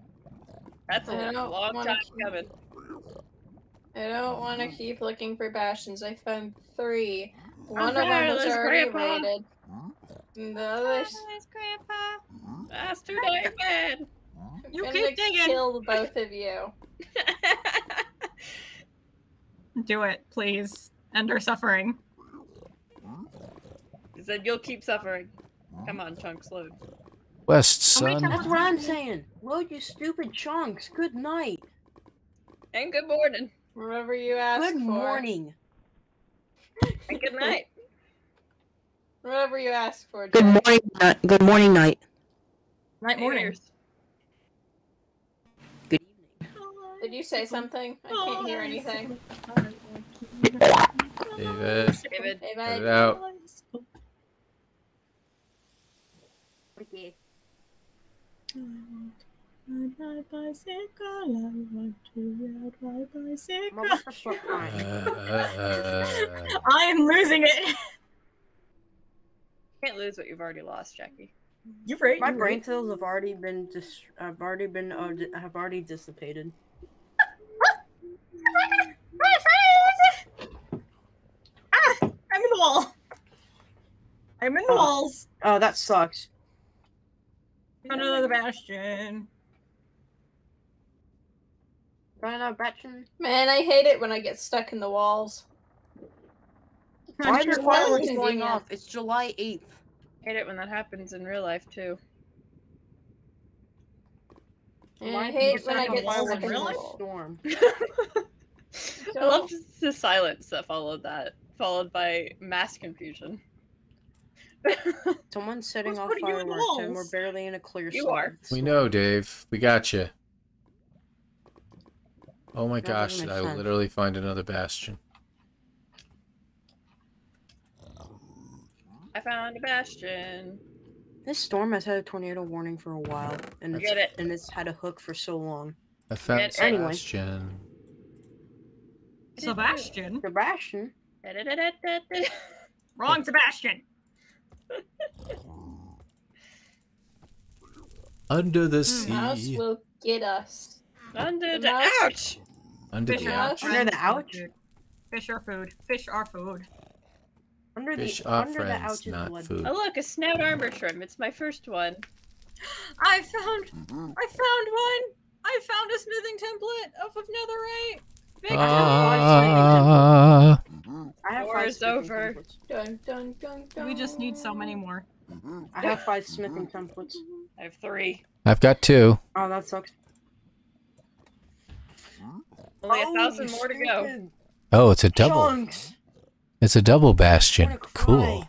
That's a long time coming. I don't want to keep looking for bastions. I found three. One of them was already raided. The others. Grandpa. That's too damn bad. You keep digging. Kill both of you. Do it, please. End our suffering. He said you'll keep suffering. Come on, chunks, load. West, son. That's what I'm saying. Load you stupid chunks. Good night. And good morning. Wherever you asked for. Good morning. And good night. Whatever you ask for. Good Jack. morning. Uh, good morning. Night. Night. Morning. Good evening. Did you say something? I can't hear anything. David. David. David. Out. Okay. I am losing it. Can't lose what you've already lost, Jackie. You're right. My you're brain right. cells have already been dis have already been uh, di have already dissipated. Ah, I'm in the wall. I'm in the oh. walls. Oh, that sucks. Another bastion. Bruno Bratchen. Man, I hate it when I get stuck in the walls. Why are your fireworks going off? It's July eighth. I hate it when that happens in real life, too. And I hate when I get stuck in the wall. Storm. So, I love just the silence that followed that, followed by mass confusion. Someone's setting off fireworks and we're barely in a clear storm. You are. We know, Dave. We got you. Oh my gosh, did I literally find another bastion? I found a bastion. This storm has had a tornado warning for a while, and it's, it. and it's had a hook for so long. I found Sebastian. Anyway. Sebastian? Sebastian? Wrong Sebastian! Under the sea. The mouse will get us. Under the, the ouch! Under Fish the ouch? Under the ouch? Fish are food. Fish are food. Under Fish the, are under friends, the not blood. Food. Oh look, a snout armor shrimp. It's my first one. I found, I found one. I found a smithing template off of Netherite. Big uh, template. I have War is over. Dun, dun, dun, dun. We just need so many more. I have five smithing templates. I have three. I've got two. Oh, that sucks. Only a thousand oh, more to go. Oh, it's a double. Chunks. It's a double bastion. Cool.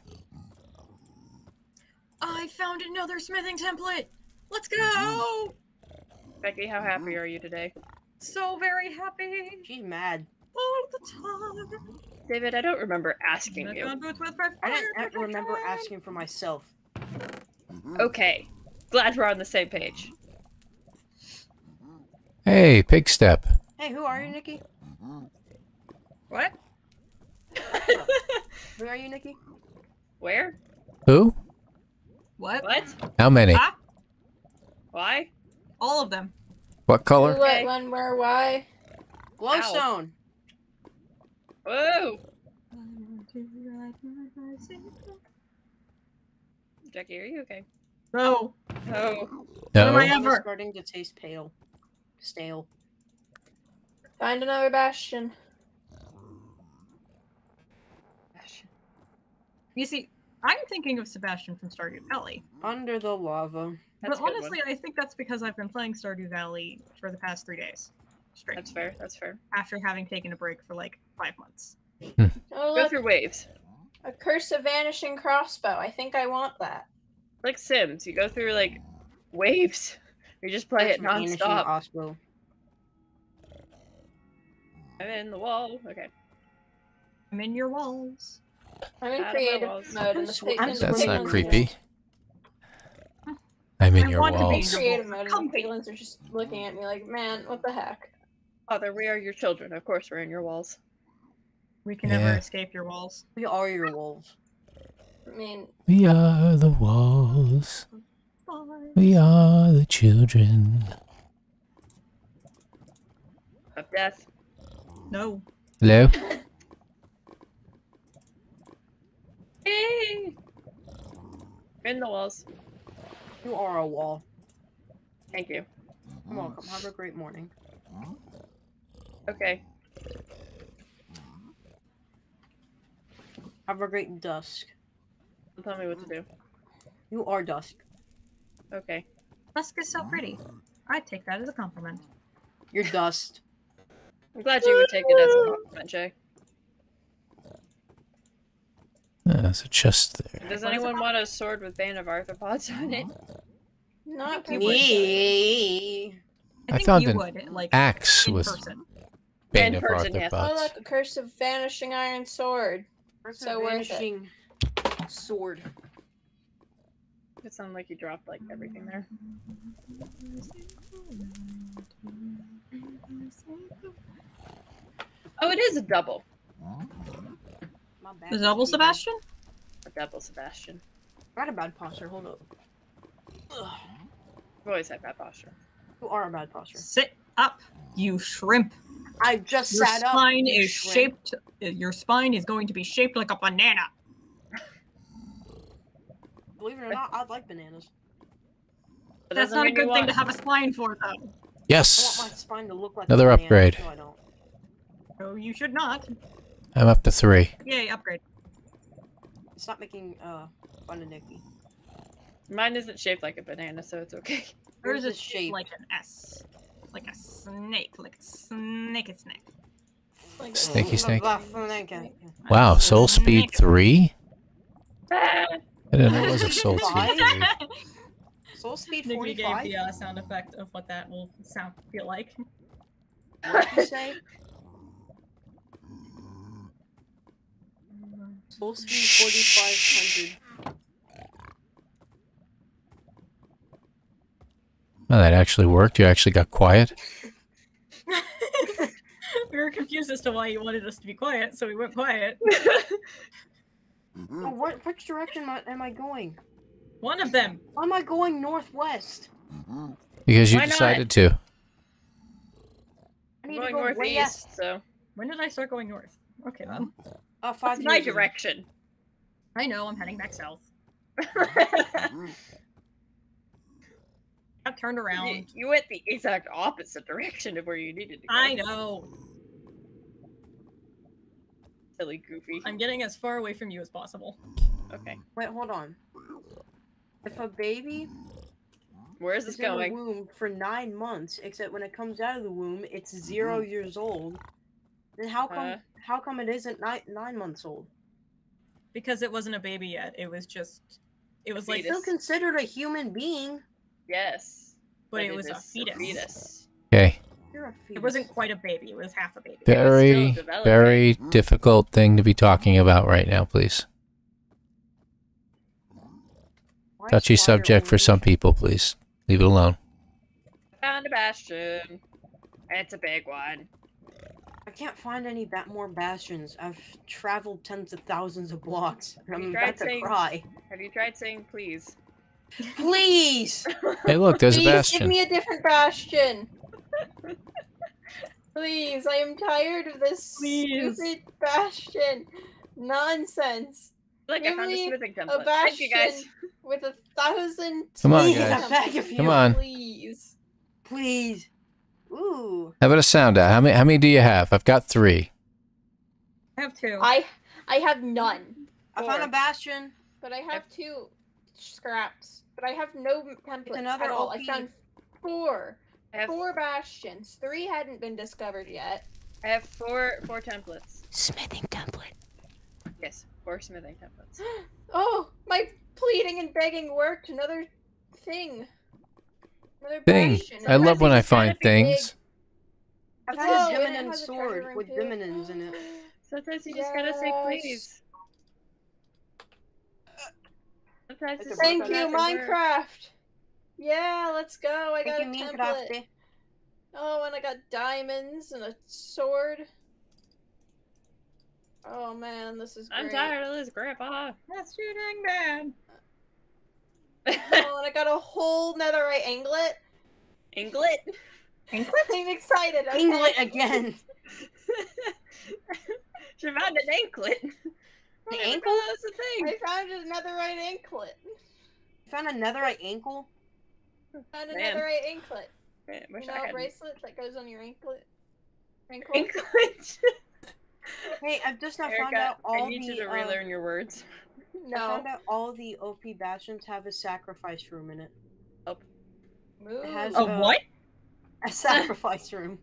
I found another smithing template. Let's go. Becky, how happy are you today? So very happy. She's mad. All the time. David, I don't remember asking you. I don't remember asking for myself. Okay. Glad we're on the same page. Hey, Pig Step. Hey, who are you, Nikki? What? Where are you, Nikki? Where? Who? What? What? How many? Huh? Why? All of them. What color? Who, what, when, where, why? Glowstone. Whoa. Jackie, are you okay? No. No. No. Am I ever? I'm starting to taste pale, stale. Find another bastion. You see, I'm thinking of Sebastian from Stardew Valley. Under the lava. That's but honestly, one. I think that's because I've been playing Stardew Valley for the past three days. Straight. That's fair, that's fair. After having taken a break for like five months. Hmm. Oh, look, go through waves. A Curse of Vanishing Crossbow. I think I want that. Like Sims, you go through like waves. You just play that's it non-stop. I'm in the wall. Okay. I'm in your walls. I'm in creative mode. In the I'm That's not creepy. Mode. I'm in I your want walls. To be creative mode and the aliens are just looking at me like, man, what the heck? Father, we are your children. Of course we're in your walls. We can yeah. never escape your walls. We are your walls. I mean... We are the walls. We are the children. Of death. No. Hello? Hey! In the walls. You are a wall. Thank you. You're welcome. Have a great morning. Okay. Have a great dusk. Don't tell me what to do. You are dusk. Okay. Dusk is so pretty. I take that as a compliment. You're dust. I'm glad you would take it as a compliment, Jay. Oh, there's a chest there. Does anyone want a sword with Bane of Arthropods on it? Not me. I, I found an would, like, axe with person. Bane in of person, Arthropods. Yes. Oh, look, a Curse of Vanishing Iron Sword. Curse so of Vanishing it. Sword. It sounded like you dropped like everything there. Oh, it is a double. The double Sebastian? A double Sebastian. I got a bad posture, hold up. Ugh. You always have bad posture. You are a bad posture. Sit up, you shrimp. I just your sat up. Your spine is shrimp. shaped, your spine is going to be shaped like a banana. Believe it or not, I like bananas. That's not a good thing to have a spine for, though. Yes. I want my spine to look like another upgrade. No, I don't. No, you should not. I'm up to three. Yay, upgrade. It's not making uh bananaki. Mine isn't shaped like a banana, so it's okay. Yours is shaped like an S. Like a snake. Like a snake a snake. Like Snaky snake. Wow, soul speed three? I didn't know it was a soul speed three. Soul speed forty-five? Nikki gave the uh, sound effect of what that will sound feel like. What did you say? Soul speed forty-five hundred. Well, that actually worked. You actually got quiet. We were confused as to why you wanted us to be quiet, so we went quiet. Oh, what, which direction am I, am I going? One of them. Why am I going northwest? Because you why decided not? to. I need going to go northeast. So when did I start going north? Okay, then. Uh, five That's my direction. I know. I'm heading back south. I turned around. You, you went the exact opposite direction of where you needed to go. I know. Silly goofy. I'm getting as far away from you as possible. Okay. Wait, hold on. If a baby Where is this is going? in the womb for nine months, except when it comes out of the womb, it's zero years old, then how come uh, how come it isn't nine, nine months old? Because it wasn't a baby yet. It was just... It was like... It's still considered a human being. Yes. But, but it, it was a fetus. a fetus. Okay. You're a fetus. It wasn't quite a baby. It was half a baby. Very, very difficult thing to be talking about right now, please. Touchy subject for some people, please. Leave it alone. I found a bastion. It's a big one. I can't find any that more bastions. I've traveled tens of thousands of blocks. I'm about to cry. Have you tried saying please? Please! Hey, look, there's please a bastion. Give me a different bastion. Please, I am tired of this please. stupid bastion nonsense. Look, give I found me a smithing template. A bastion Thank you guys. With a thousand. Come on, guys. Come on. Please, please. Ooh. How about a sound out? How many? How many do you have? I've got three. I have two. I I have none. Four. I found a bastion, but I have two. Scraps, but I have no templates another at all. O P. I found four, I have four bastions. Three hadn't been discovered yet. I have four, four templates. Smithing template. Yes, four smithing templates. Oh, my pleading and begging worked. Another thing. Another thing. Bastion. I love when I find things. Big. I've had oh, a Geminin sword with Geminins in it. Sometimes you yes. just gotta say please. Thank you, Minecraft! Yeah, let's go! I got a template! Oh, and I got diamonds and a sword. Oh man, this is great. I'm tired of this, Grandpa! That's shooting, man! Oh, and I got a whole netherite anglet. Anglet? Anglet? I'm excited! Anglet again! She found an anklet! The I ankle? That was the thing. I found another right anklet. You found another right ankle? I found Man. another right anklet. Man, you know, a bracelet that goes on your anklet. Ankle? Anklet? Hey, I've just now Erica, found out all I need the. You to relearn um, your words. No. I found out all the O P bastions have a sacrifice room in it. Oh. It has a, a what? A sacrifice room.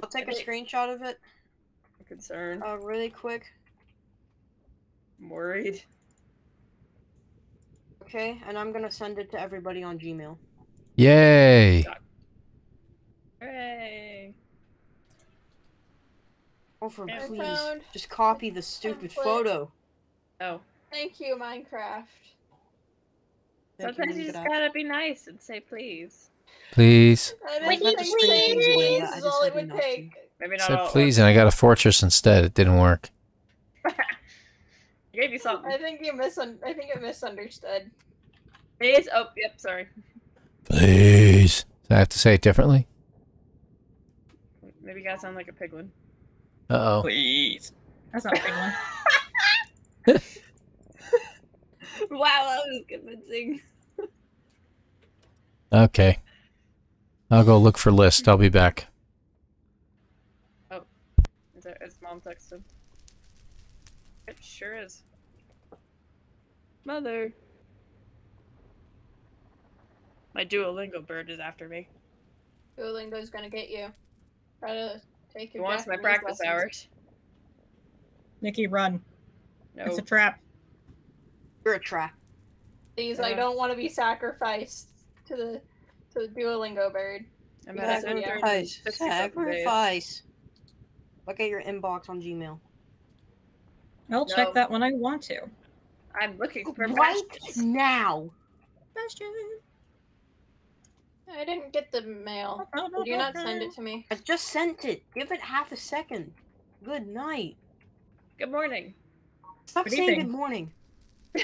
I'll take a screenshot of it. Concern. Uh, really quick. I'm worried. Okay, and I'm gonna send it to everybody on Gmail. Yay! Hooray! Oh, for and please, phone. just copy the stupid template. photo. Oh. Thank you, Minecraft. Thank Sometimes you, you just gotta be nice and say please. Please. Please, please, is all it would take. To. Maybe not Said please, and I got a fortress instead. It didn't work. Gave you something. I think you misun. I think it misunderstood. Please. Oh, yep. Sorry. Please. Do I have to say it differently? Maybe you gotta sound like a piglin. Uh oh. Please. That's not a piglin. Wow, that was convincing. Okay. I'll go look for list. I'll be back. Oh. Is, there, is mom texted? It sure is. Mother. My Duolingo bird is after me. Duolingo's gonna get you. Try to take your. He wants my practice lessons. Hours. Nikki, run. No. It's a trap. You're a trap. Please, uh, I don't want to be sacrificed to the to the Duolingo bird. Sacrifice. Sacrifice. Look at your inbox on Gmail. I'll no. check that when I want to. I'm looking for right Bastions. Now. Bastion. I didn't get the mail. No, no, Did you no, not no. send it to me? I just sent it. Give it half a second. Good night. Good morning. Stop good saying evening. Good morning.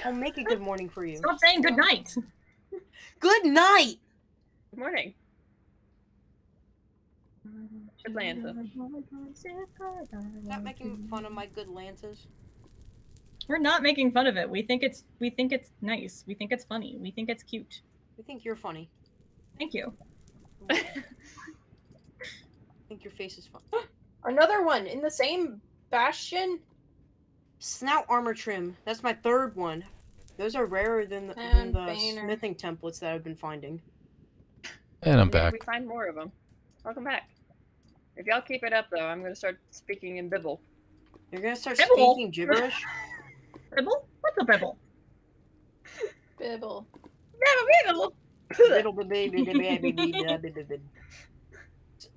I'll make a good morning for you. Stop saying good night. Good night. Good morning. Good Lanta. Not making fun of my good Lantas. We're not making fun of it. We think it's we think it's nice. We think it's funny. We think it's cute. We think you're funny. Thank you. I think your face is funny. Another one in the same Bastion. Snout armor trim. That's my third one. Those are rarer than the, than the smithing templates that I've been finding. And I'm back. We find more of them. Welcome back. If y'all keep it up, though, I'm going to start speaking in Bibble. You're going to start bibble. Speaking gibberish? Bibble? What's a Bibble? Bibble. Bibble, Bibble.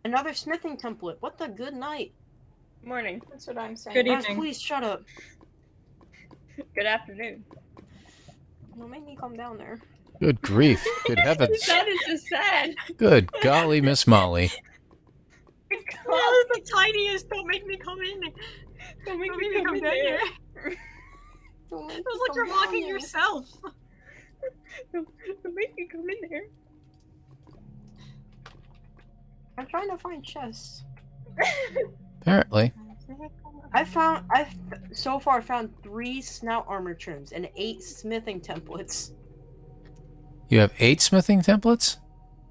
Another smithing template. What the good night? Morning. That's what I'm saying. Good evening. Guys, please shut up. Good afternoon. Don't make me come down there. Good grief. Good heavens. That is just sad. Good golly, Miss Molly. That was the tiniest. Don't make me come in. Don't make, don't me, make me come, come down here. It was like you're mocking here. Yourself. Don't, don't make me come in there. I'm trying to find chests. Apparently. I found, I've so far found three snout armor trims and eight smithing templates. You have eight smithing templates?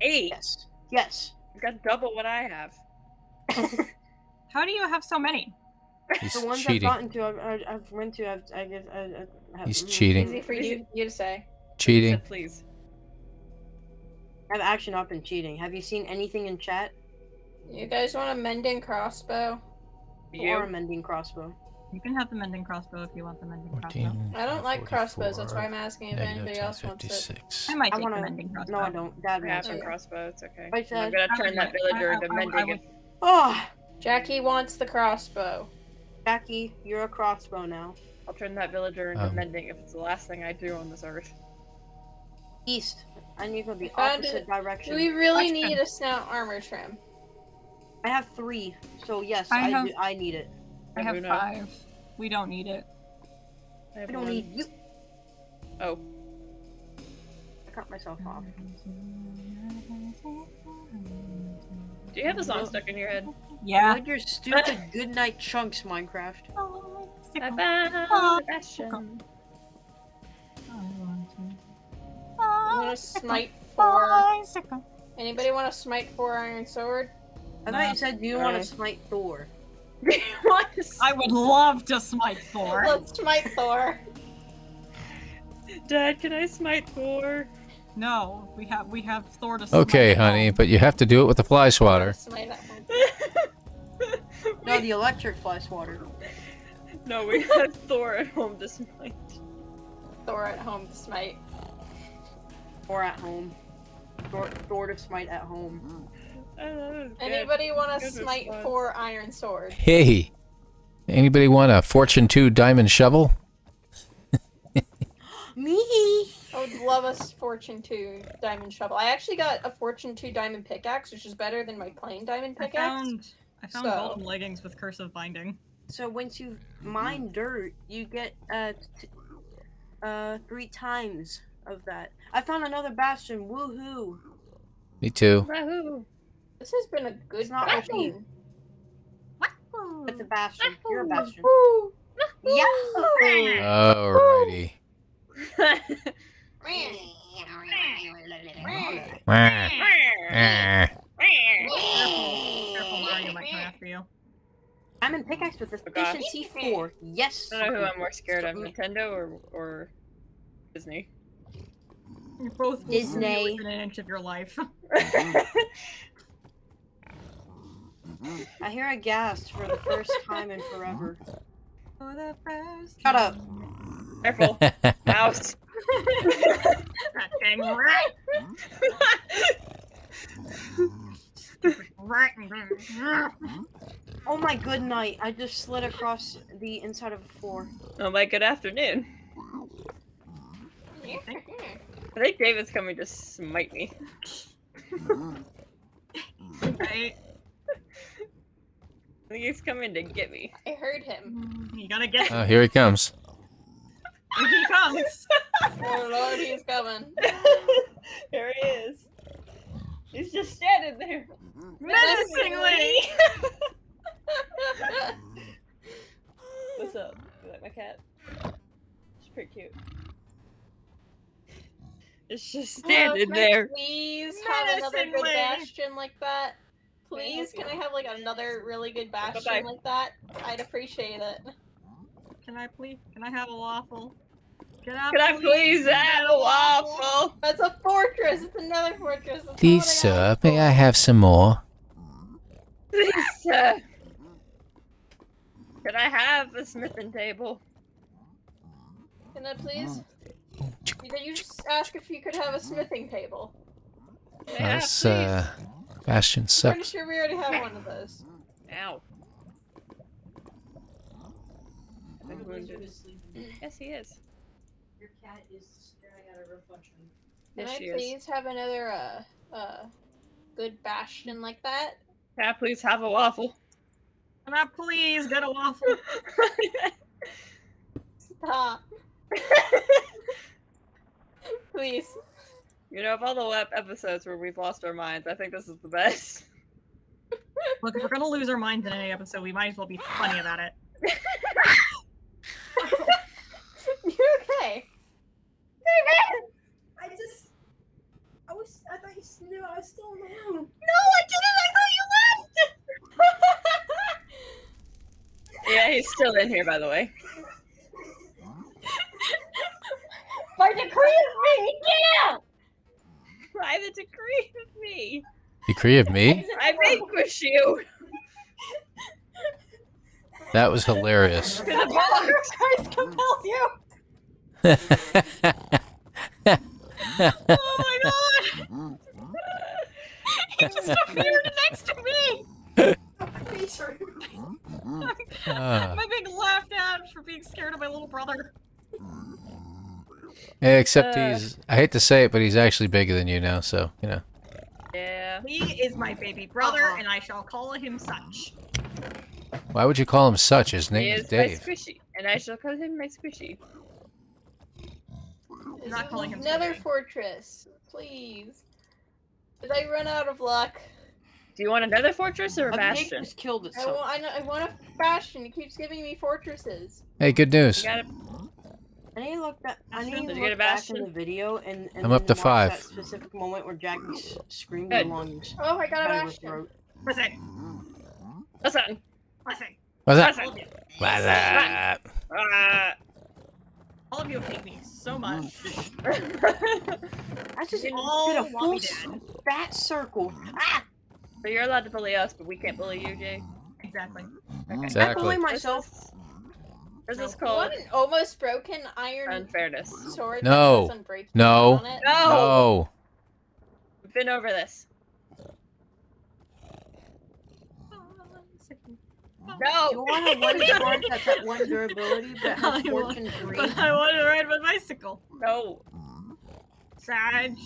Eight? Yes. Yes. You've got double what I have. How do you have so many? He's the ones cheating. I've gotten to, I've, I've went to, I've, I guess, I, I have. He's mm, cheating. Easy for you, you to say. Cheating. Please. I've actually not been cheating. Have you seen anything in chat? You guys want a mending crossbow? You? Or a mending crossbow. You can have the mending crossbow if you want the mending fourteen, crossbow. I don't like crossbows, that's why I'm asking if anybody else wants it. I might take I wanna, the mending crossbow. No, I don't. Dad wants it. Crossbow, it's okay. I said, I'm gonna turn that villager into mending. Would... Oh! Jackie wants the crossbow. Jackie, you're a crossbow now. I'll turn that villager into um, mending if it's the last thing I do on this earth. East. I need to go the opposite direction. Do we really Western. Need a snout armor trim? I have three, so yes, I, I, have, do, I need it. I have Bruno. Five. We don't need it. I, I don't one. Need you. Oh. I cut myself off. Do you have a song oh. stuck in your head? Yeah. I like your stupid goodnight chunks, Minecraft. Oh, I found Bastion. I'm gonna smite four. Anybody want to smite four iron sword? I thought you said, do you right. want to smite Thor? I would love to smite Thor. Let's smite Thor. Dad, can I smite Thor? No, we have we have Thor to smite. Okay, honey, but you have to do it with the fly swatter. No, the electric fly swatter. No, we had Thor at home to smite. Thor at home to smite. Thor at home. Thor, Thor to smite at home. Mm. Oh, anybody want to smite for iron sword? Hey, anybody want a fortune two diamond shovel? Me. I would love a fortune two diamond shovel. I actually got a fortune two diamond pickaxe, which is better than my plain diamond pickaxe. I found, I found so. Golden leggings with cursive binding. So once you mine dirt, you get uh, t uh three times of that. I found another Bastion. Woohoo! Me too. Woohoo! This has been a good Bastion. It's a Bastion. You're a Bastion. Yeah. Alrighty. find a microphone after you. I'm in pickaxe with efficiency oh, four. Yes. I don't know who I'm more scared of, Nintendo or or Disney. You're both Disney within an inch of your life. I hear a gasp for the first time in forever. For the first Shut up. Careful. Mouse. That thing right. Oh my good night. I just slid across the inside of a floor. Oh my good afternoon. I think David's coming to smite me. I... I think he's coming to get me. I heard him. You gotta get him. Oh, here he comes. Here he comes. Oh lord, he's coming. There he is. He's just standing there. Menacingly! What's up? You like my cat? She's pretty cute. It's just standing oh, there. Please have another good Bastion like that. Please, can I have like another really good Bastion Bye -bye. like that? I'd appreciate it. Can I please? Can I have a waffle? Can I, can I please, please have a waffle? waffle? That's a fortress. It's another fortress. That's please, sir, may I have some more? Please, sir. Can I have a smithing table? Can I please? Did you just ask if you could have a smithing table? Yeah, that's, please. Uh... Bastion sucks. I'm pretty sure we already have one of those. Ow. I think is yes, he is. Your cat is staring at a reflection. Can yes, I please is. have another uh, uh, good Bastion like that? Can I please have a waffle? Can I please get a waffle? Stop. Please. You know, of all the web episodes where we've lost our minds, I think this is the best. Look, if we're gonna lose our minds in any episode, we might as well be funny about it. You're okay. I just... I was... I thought you knew I was still alone. No, I didn't! I thought you left! Yeah, he's still in here, by the way. By decree of me! Get out! By the decree of me! Decree of me? I vanquish you! That was hilarious. The power of Christ compels you! Oh my god! He just appeared next to me! My big laughed out for being scared of my little brother. Except uh, he's, I hate to say it, but he's actually bigger than you now, so, you know. Yeah. He is my baby brother, uh-huh. and I shall call him such. Why would you call him such? His name he is, is Dave. My squishy, and I shall call him my squishy. I'm not calling him Another squishy. fortress, please. Did I run out of luck? Do you want another fortress or a, a bastion? Just killed itself. I want, I, know, I want a bastion. It keeps giving me fortresses. Hey, good news. You gotta... I need to look, that, I need to look back in the video and, and I'm up to five. That specific moment where Jackie's screaming along. Oh my god, I'm Bastion. Listen. Listen. Listen. What's that? Listen. What's that? All of you hate me so much. I just did a full fat circle. Ah! So you're allowed to bully us, but we can't bully you, Jay. Exactly. Okay. Exactly. I bully myself. Is this cold? What an almost broken iron unfairness sword. No. No. No. No. We've been over this. No. You want a one sword that's at one durability but has fortune three? But I want to ride my bicycle. No. Sag.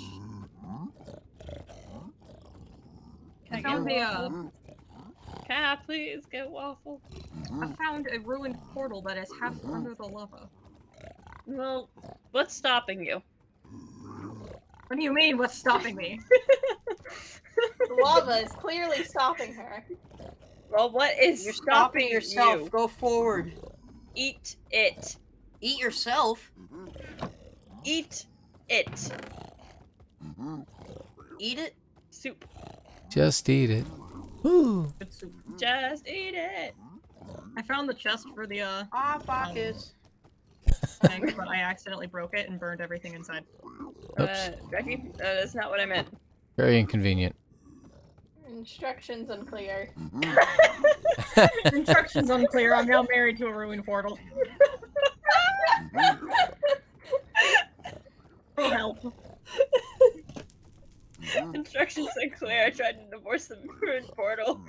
I found the uh. Can I please get waffle? I found a ruined portal that is half under the lava. Well, what's stopping you? What do you mean, what's stopping me? The lava is clearly stopping her. Well, what is You're stopping, stopping yourself. You? Go forward. Eat it. Eat yourself? Eat it. Eat it? Soup. Just eat it. Ooh. Just eat it. I found the chest for the uh. Ah, focus. Thing, but I accidentally broke it and burned everything inside. Oops. Uh, Jackie, uh, that's not what I meant. Very inconvenient. Instructions unclear. Instructions unclear. I'm now married to a ruined portal. Oh, help. Instructions unclear. I tried to divorce the ruined portal.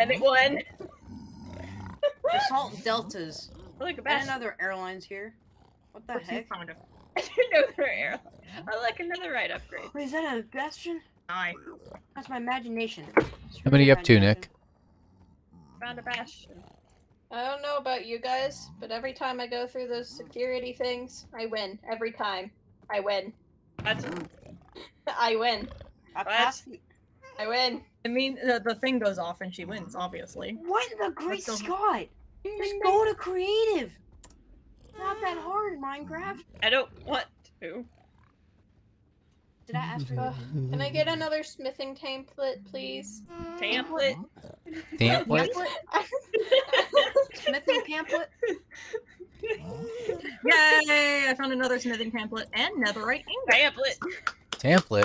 And it won. Assault Deltas. I like another airline's here. What the Where's heck? Found a... I didn't know there were airlines. I like another ride upgrade. Wait, is that a Bastion? Aye. That's my imagination. How many up to, Nick? Found a Bastion. I don't know about you guys, but every time I go through those security things, I win. Every time. I win. That's... I win. I pass. I win. I mean, the, the thing goes off and she wins, obviously. What in the great Let's Scott? Go... Just go to creative. Not that hard, Minecraft. I don't want to. Did I ask for uh, can I get another smithing template, please? Template? Template? Smithing template? Yay! I found another smithing template and netherite ingot. Template? Template?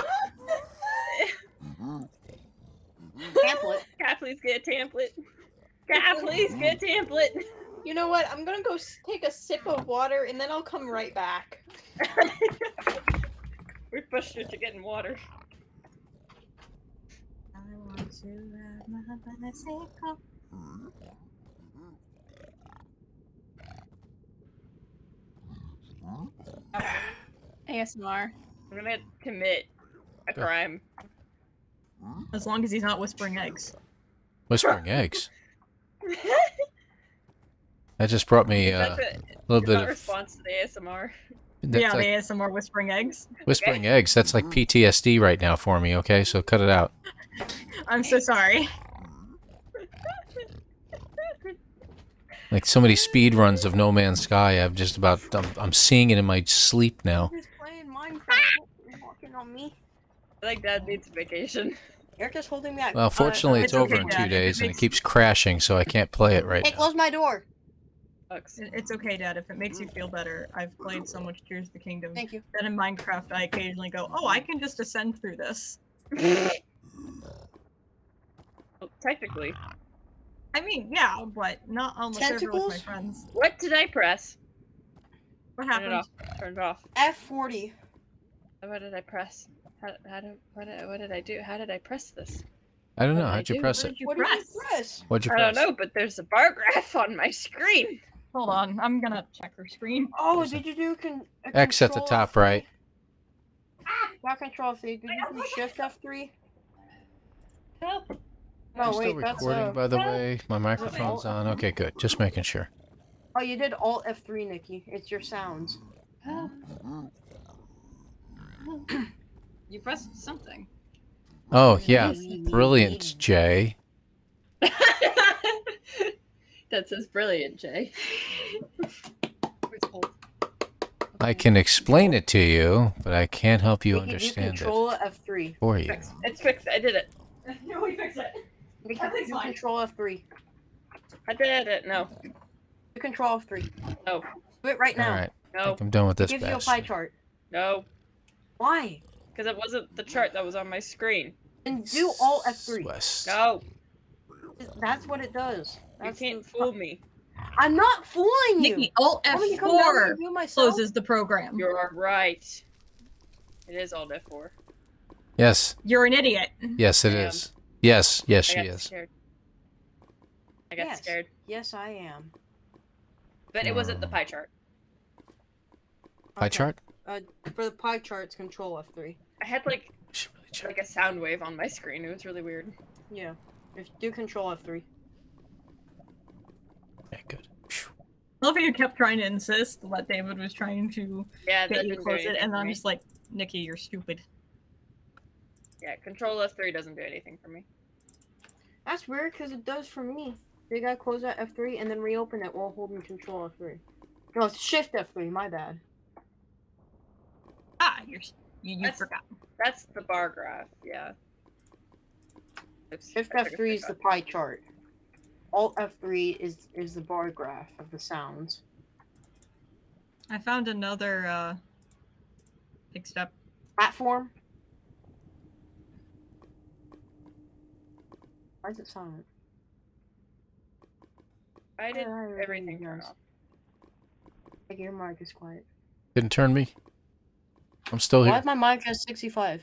Template? Can I please get a template? Can I please get a template? You know what? I'm gonna go take a sip of water and then I'll come right back. We're pushing it to getting water. I want to ride my bicycle. A S M R. I'm gonna commit a crime. As long as he's not whispering eggs. Whispering eggs? That just brought me uh, a little bit of... response to the A S M R. That's yeah, like, the A S M R whispering eggs. Whispering okay. eggs. That's like P T S D right now for me, okay? So cut it out. I'm so sorry. Like so many speed runs of No Man's Sky, I've just about... I'm, I'm seeing it in my sleep now. He's playing Minecraft. Walking on me. I like Dad needs vacation. You're just holding me out. Well, fortunately, uh, it's, it's okay, over in Dad. two days, it and makes... it keeps crashing, so I can't play it right hey, now. Hey, close my door. It's okay, Dad, if it makes you feel better. I've played so much Tears the Kingdom. Thank you. Then in Minecraft, I occasionally go, oh, I can just ascend through this. Well, technically. I mean, yeah, but not on the server with my friends. What did I press? What happened? Turned it off. F forty. What did I press? How, how did, what, did, what did I do? How did I press this? I don't know. How'd do? you press what it? Did you what press? did you press? What'd you press? I don't know, but there's a bar graph on my screen. Hold on, I'm gonna check her screen. Oh, did you do con X at the top right? Not control C. Did you do shift F three? Help! I'm still recording, by the way. My microphone's on. Okay, good. Just making sure. Oh, you did Alt F three, Nikki. It's your sounds. You pressed something. Oh yeah, brilliant, Jay. That says brilliant, Jay. I can explain it to you, but I can't help you Nikki, understand you control it. Control F three. For you. Fixed. It's fixed. I did it. No, we fixed it. Nikki, you fine. Control F three. I did it. No. You control F three. No. Do it right now. All right. No. I think I'm done with this. Give you a pie chart. No. Why? Because it wasn't the chart that was on my screen. And do all F three. West. No. That's what it does. That's you can't the... fool me. I'm not fooling you. Nikki, Alt F four closes the program. You're right. It is Alt F four. Yes. You're an idiot. Yes, it I is. Am. Yes, yes, she is. Scared. I got yes. scared. Yes, I am. But it wasn't the pie chart. Pie okay. chart? Uh, for the pie chart, it's Control F three. I had like really like a sound wave on my screen. It was really weird. Yeah. Do Control F three. Yeah, good. I love how you kept trying to insist that David was trying to yeah, get you to close it, and I'm just like, Nikki, you're stupid. Yeah, Control F three doesn't do anything for me. That's weird, because it does for me. You gotta close out F three and then reopen it while holding Control F three. No, it's Shift F three, my bad. Ah, you're, you, you that's, forgot. That's the bar graph, yeah. Shift F three is the pie chart. Alt F three is is the bar graph of the sounds. I found another uh, fixed up platform. Why is it silent? I did oh, everything turn off. Like your mic is quiet. Didn't turn me. I'm still here. Why is my mic at sixty-five?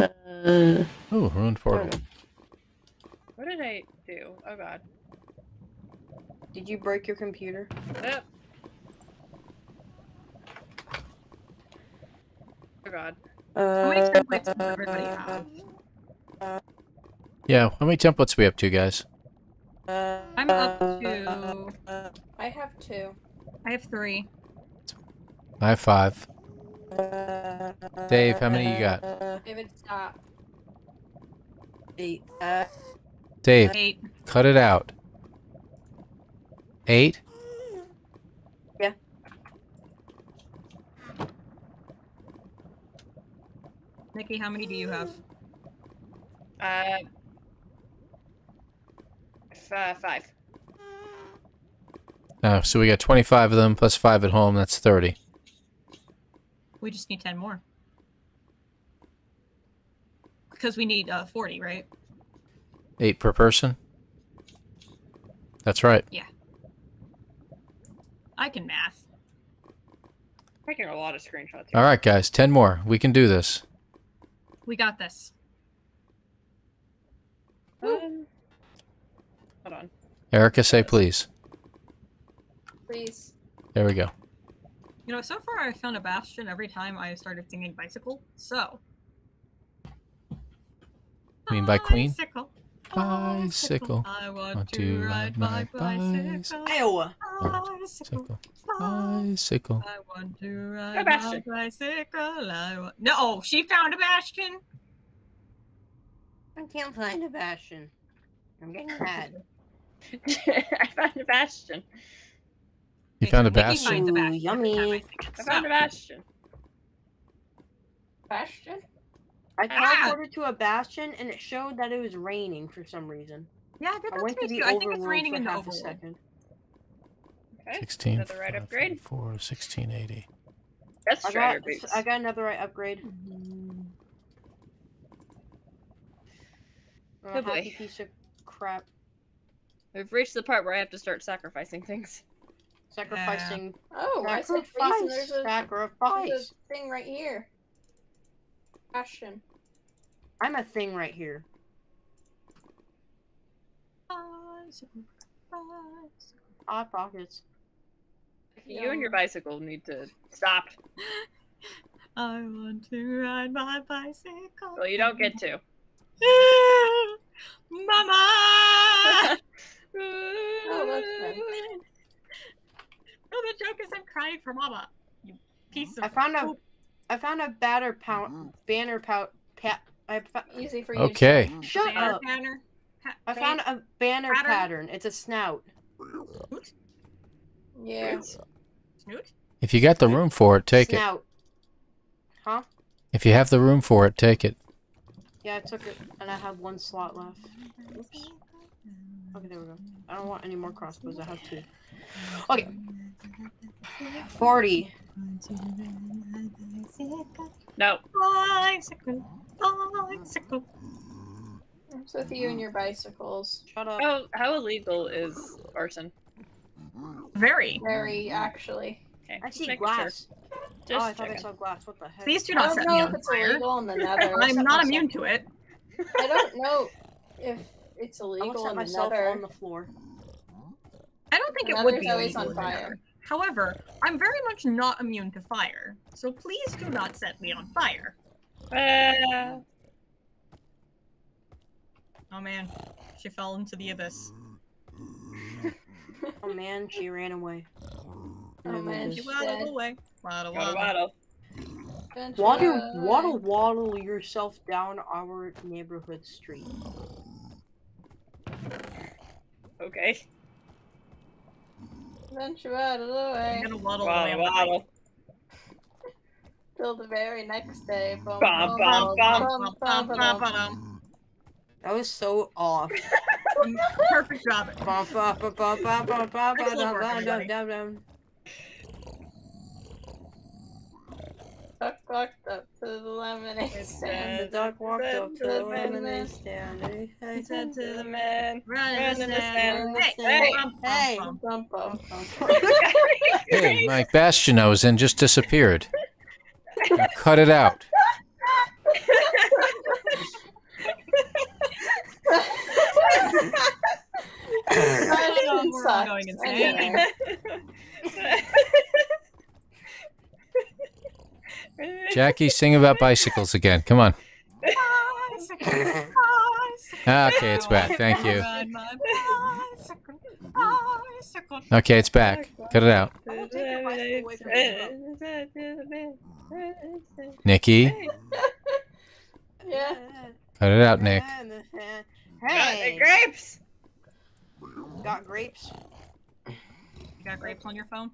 Uh, oh, ruined portal. What did I do? Oh god. Did you break your computer? Oh, oh god. Uh, how many templates does everybody have? Uh, yeah, how many templates are we up to, guys? Uh, I'm up to... I have two. I have three. I have five. Dave, how many you got? David, stop. Eight. Uh, Dave, eight. Cut it out. Eight? Yeah. Nikki, how many do you have? Uh, uh five. Oh, so we got twenty-five of them plus five at home. That's thirty. We just need ten more. Because we need uh, forty, right? Eight per person? That's right. Yeah. I can math. I'm taking a lot of screenshots here. Alright guys, ten more. We can do this. We got this. Um, hold on. Erica, say please. Please. There we go. You know, so far I found a bastion every time I started singing Bicycle, so... I mean by Queen? Bicycle. Bicycle. I want, want to ride, ride my bicycle. Iowa. Bicycle. Bicycle. I want to ride a bastion. My bicycle. I want... No, oh, she found a bastion! I can't find a bastion. I'm getting mad. I found a bastion. You found a bastion? Ooh, yummy. I found a bastion. Bastion? I teleported ah. to a bastion and it showed that it was raining for some reason. Yeah, I did that to me too. I think it's raining in the overworld. Okay. sixteen, another right upgrade. four, sixteen eighty. That's true. I, I got another right upgrade. Mm-hmm. Oh, boy. Happy piece of crap. We've reached the part where I have to start sacrificing things. Sacrificing. Uh, oh, I said freeze. There's a, sacrifice. There's a thing right here. Bastion. I'm a thing right here. Odd pockets. You and your bicycle need to stop. I want to ride my bicycle. Well, you don't get to. Mama! Oh, that's good. No, the joke is I'm crying for Mama. You piece of. I found a, I found a batter pound, banner pound, pat. I found, easy for you. Okay. To shut banner up. Banner, pat, I found a banner pattern. pattern. It's a snout. Snoot? Yeah. Snoot? If you got the room for it, take snout. it. Huh? If you have the room for it, take it. Yeah, I took it, and I have one slot left. Oops. Okay, there we go. I don't want any more crossbows. I have two. Okay. forty. No. Bicycle. Bicycle. What's with you and your bicycles? Shut up. How, how illegal is arson? Very. Very, actually. Okay. I see glass. Sure. Just oh, I thought I saw glass. What the heck? Please do not set me on fire. I don't know if it's illegal in the Nether. I'm not immune to it. I don't know if... It's illegal on the Nether. On the floor. I don't think it would be always on fire. However, I'm very much not immune to fire, so please do not set me on fire. Uh... Oh man, she fell into the abyss. Oh man, she ran away. Oh man, she waddled away. Waddle, waddle, waddle. Waddle, waddle, waddle yourself down our neighborhood street. Okay. Then she waddled away. I'm gonna waddle, waddle, waddle. Till the very next day. Bum, bum, bum, bum, bum, bum, bum, bum, bum, bum, bum. That was so off. Perfect job. Duck walked up to the lemonade stand. The duck walked up to the lemonade stand. He said to the man, "Run in the sand." Hey, hey, hey! My bastion I was in just disappeared. You cut it out. I'm going insane. Jackie, sing about bicycles again. Come on. Okay, it's back. Thank you. Okay, it's back. Cut it out. Nikki? Yeah. Cut it out, Nick. Hey. Got grapes. Got grapes. You got grapes on your phone?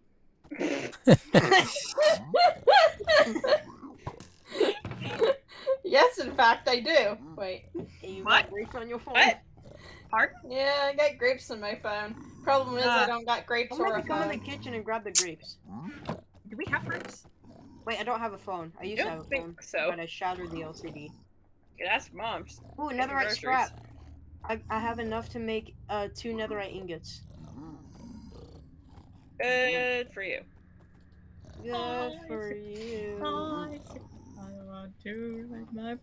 Yes, in fact, I do. Wait. You what? Got grapes on your phone? What? Pardon? Yeah, I got grapes on my phone. Problem is, uh, I don't got grapes I'm or a phone. I'm gonna come in the kitchen and grab the grapes. Do we have grapes? Wait, I don't have a phone. I used I to have a phone, so. But I shattered the L C D. You could ask Mom. Ooh, netherite scrap. I, I have enough to make uh, two netherite ingots. Good for you. Good for you. Bicycle. I want to ride my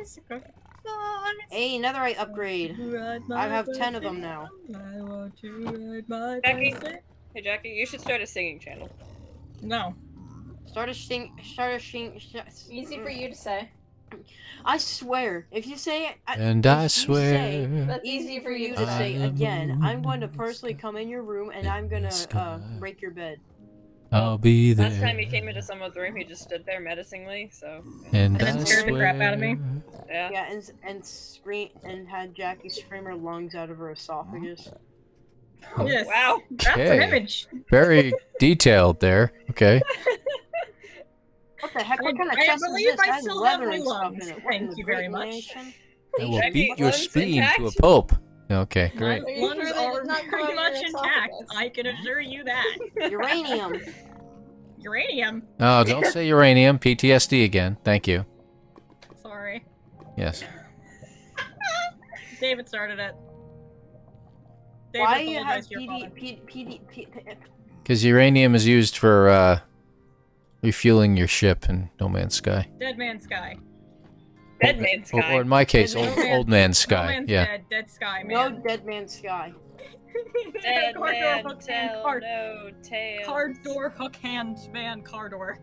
bicycle. bicycle. Hey, netherite upgrade. I have ten of them now. I want to ride my Jackie. Bicycle. Hey, Jackie, you should start a singing channel. No. Start a sing. Start a sing. Sh Easy for you to say. I swear, if you say it, and I swear, say, that's easy for you to I say again. I'm going to personally come in your room and I'm gonna uh, break your bed. I'll be there. Last time he came into someone's room, he just stood there menacingly. So and, and then I scared swear. the crap out of me. Yeah, yeah, and and scream and had Jackie scream her lungs out of her esophagus. Oh, yes. Wow, that's okay. An image. Very detailed there. Okay. What the heck? What kind of I chest believe is this? I, I still have my lungs. Thank you very much. It will beat your spleen to a pulp. Okay, great. My lungs are pretty much intact. I can assure you that. Uranium. Uranium. Oh, don't say uranium. P T S D again. Thank you. Sorry. Yes. David started it. David, why do you have P D? Because uranium is used for. Uh, Refueling your ship in No Man's Sky. Dead Man's Sky. Dead Man's Sky. Or, or in my case, old, old Man's Sky. No man's yeah. Dead, dead Sky, man. No Dead Man's Sky. Dead car man, door, hook, tell card, no tales. Car door, hook, hand, man, car door.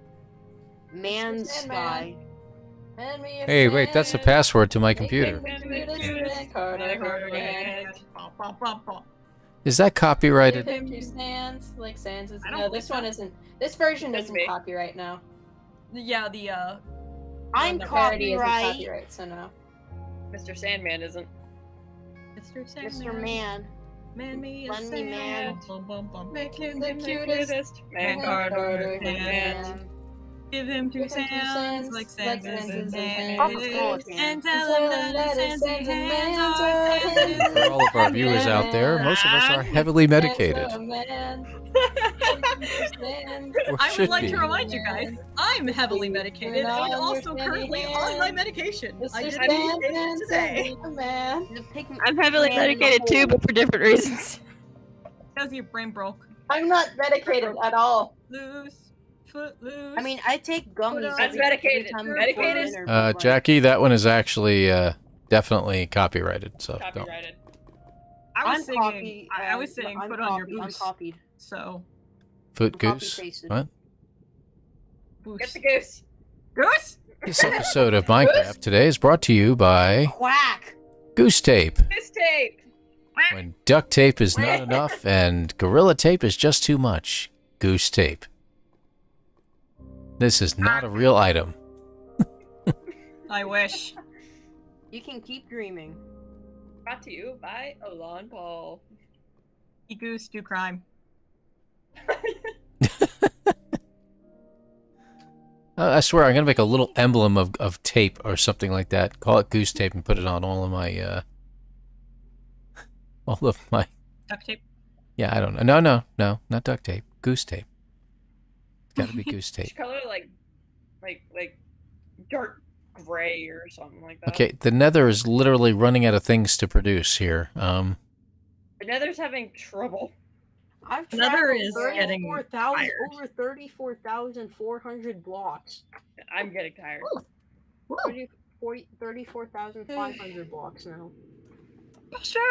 Man's Sky. Man. Man, hey, wait, that's the password to my computer. Is that copyrighted? Sands, like sands is, no, this one isn't. This version doesn't copyright now. Yeah, the uh, I'm copyright. copyright. So no, Mister Sandman isn't. Mister Sandman. Mister Man. Man, me is man. Make him the cutest. Man, hard harder man. Give him two sands, like sands is sands. And tell him that sands is sands. For all of our viewers out there, most of us are heavily medicated. I would like be. to remind you guys, I'm heavily medicated, and I'm also currently on my medication. I just need it today. I'm heavily medicated too, but for different reasons. Because your brain broke. I'm not medicated at all. Loose. I mean, I take gummies. That's medicated. Medicated. Uh, Jackie, that one is actually uh, definitely copyrighted. So copyrighted. I was I'm singing. Copied, I, I was saying, put copied, on your boots. Copied. So. Foot goose. What? Boost. Get the goose. Goose. This episode of Minecraft goose? today is brought to you by. Quack. Goose tape. Goose tape. Quack. When duct tape is not enough and gorilla tape is just too much, goose tape. This is not a real item. I wish. You can keep dreaming. Brought to you by ElanPaul. He goose do crime. I swear, I'm going to make a little emblem of, of tape or something like that. Call it goose tape and put it on all of my, uh... all of my... Duct tape? Yeah, I don't know. No, no, no. Not duct tape. Goose tape. It's got to be goose tape. It's color like, like, like dark gray or something like that. Okay, the Nether is literally running out of things to produce here. Um... The Nether's having trouble. I've traveled over thirty-four thousand four hundred blocks. I'm getting tired. thirty-four thousand five hundred blocks now. Bastion!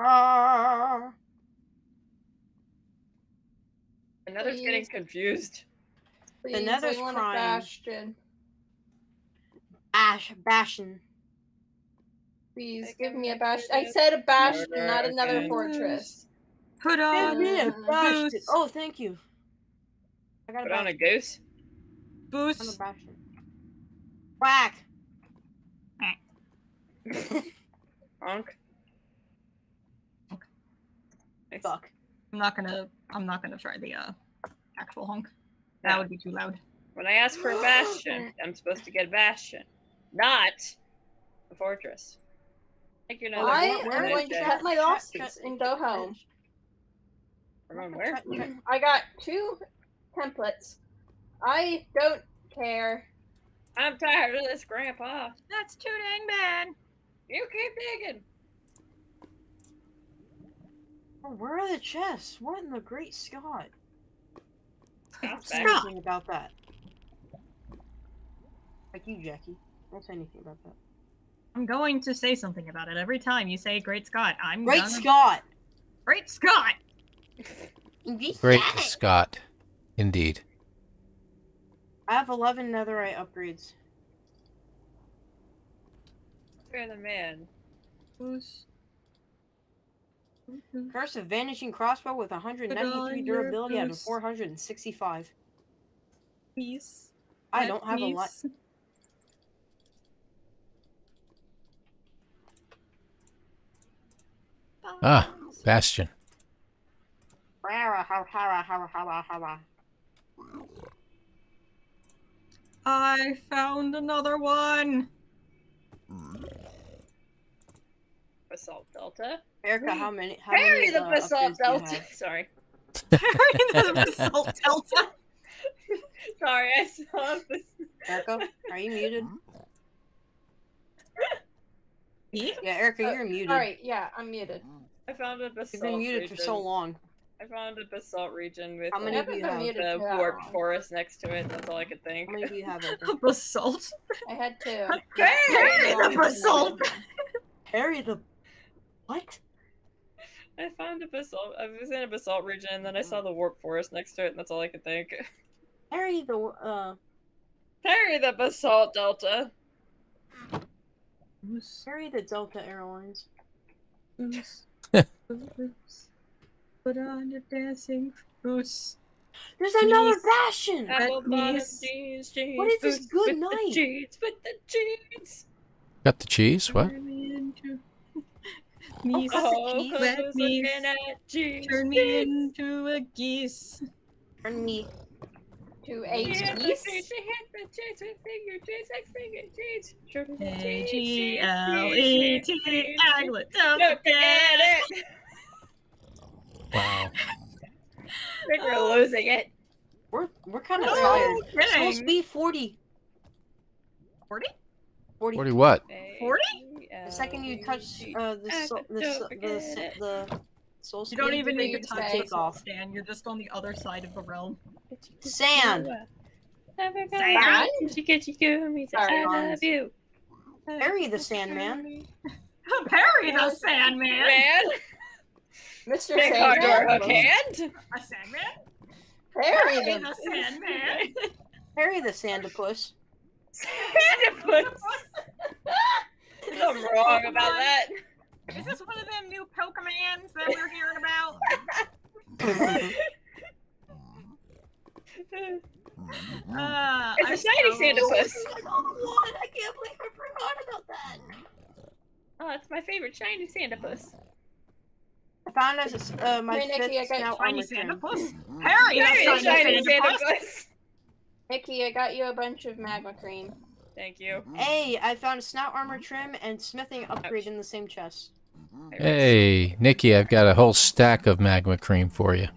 Uh, Another's please. getting confused. Please, Another's crying. Bastion. Ash, Bastion. Please give me a bastion. I said a bastion, not another fortress. Put on a goose. Oh, thank you. I got a Put on a goose. Boost. On a bastion. Whack. Honk. Fuck. I'm not gonna. I'm not gonna try the uh, actual honk. That would be too loud. When I ask for a bastion, I'm supposed to get a bastion, not a fortress. You're not I am going to cut my losses and go home. From where? I got two templates. I don't care. I'm tired of this, Grandpa. That's too dang bad. You keep digging. Oh, where are the chests? What in the great Scott? Stop. I don't know anything about that. Like you, Jackie. Don't say anything about that. I'm going to say something about it every time you say "Great Scott." I'm Great gonna... Scott. Great Scott. Great Scott, indeed. I have eleven netherite upgrades. You're the man. Who's first? A vanishing crossbow with one hundred ninety-three durability out of four hundred sixty-five. Peace. I don't have peace. a lot. Ah, Bastion. I found another one. Basalt Delta. Erica, how many? How Harry many the uh, Basalt Delta. Sorry. Harry the Basalt Delta. Sorry, I saw this. Erica, are you muted? Yeah, Erica, you're oh, muted. Alright, yeah, I'm muted. I found a basalt You've been muted region. for so long. I found a basalt region with How many like, do you have? the warped forest next to it. That's all I could think. How many do you have? A basalt? I had two. Okay! Yeah, Harry the basalt! Harry the... What? I found a basalt... I was in a basalt region, and then I saw the warped forest next to it, and that's all I could think. Harry the... uh... Harry the Basalt Delta! Sorry, the Delta Airlines. Oops. Oops. Put on your dancing boots. There's Jeez. another Bastion! Apple bottom jeans, jeans. What is this good night? With the cheese, with the cheese. Got the cheese? What? Turn me into... me oh, who's looking at cheese? Turn me into a geese. Turn me to a cheese. Hands, the cheese, the cheese, the finger, cheese, X finger, cheese. A G L E T, aglet, don't forget it! Wow. I think we're losing it. We're, we're kind of oh, tired. Dang. It's supposed to be forty. forty? forty. forty what? forty? The second you touch uh, the, so, the, so, the, the soul You don't even need to touch the soul stand. You're just on the other side of the realm. Sand! Sand? I love you. Harry the Sandman. Harry the Sandman! Man. Mister Take Sandman. Hand. A Sandman? Harry, Harry the, the Sandman. Harry the Sandipus. Sandipus! Something wrong about that. Is this one of them new Pokemans that we're hearing about? Uh, it's a shiny Sandipus! I can't believe I forgot about that! Oh, it's my favorite shiny Sandipus. I found us, uh, my fifth now armor. Shiny Sandipus? Harry, Harry, shiny Sandipus! Mickey, I got you a bunch of magma cream. Thank you. Hey, I found snout armor trim and smithing upgrade in the same chest. Hey, Nikki, I've got a whole stack of magma cream for you.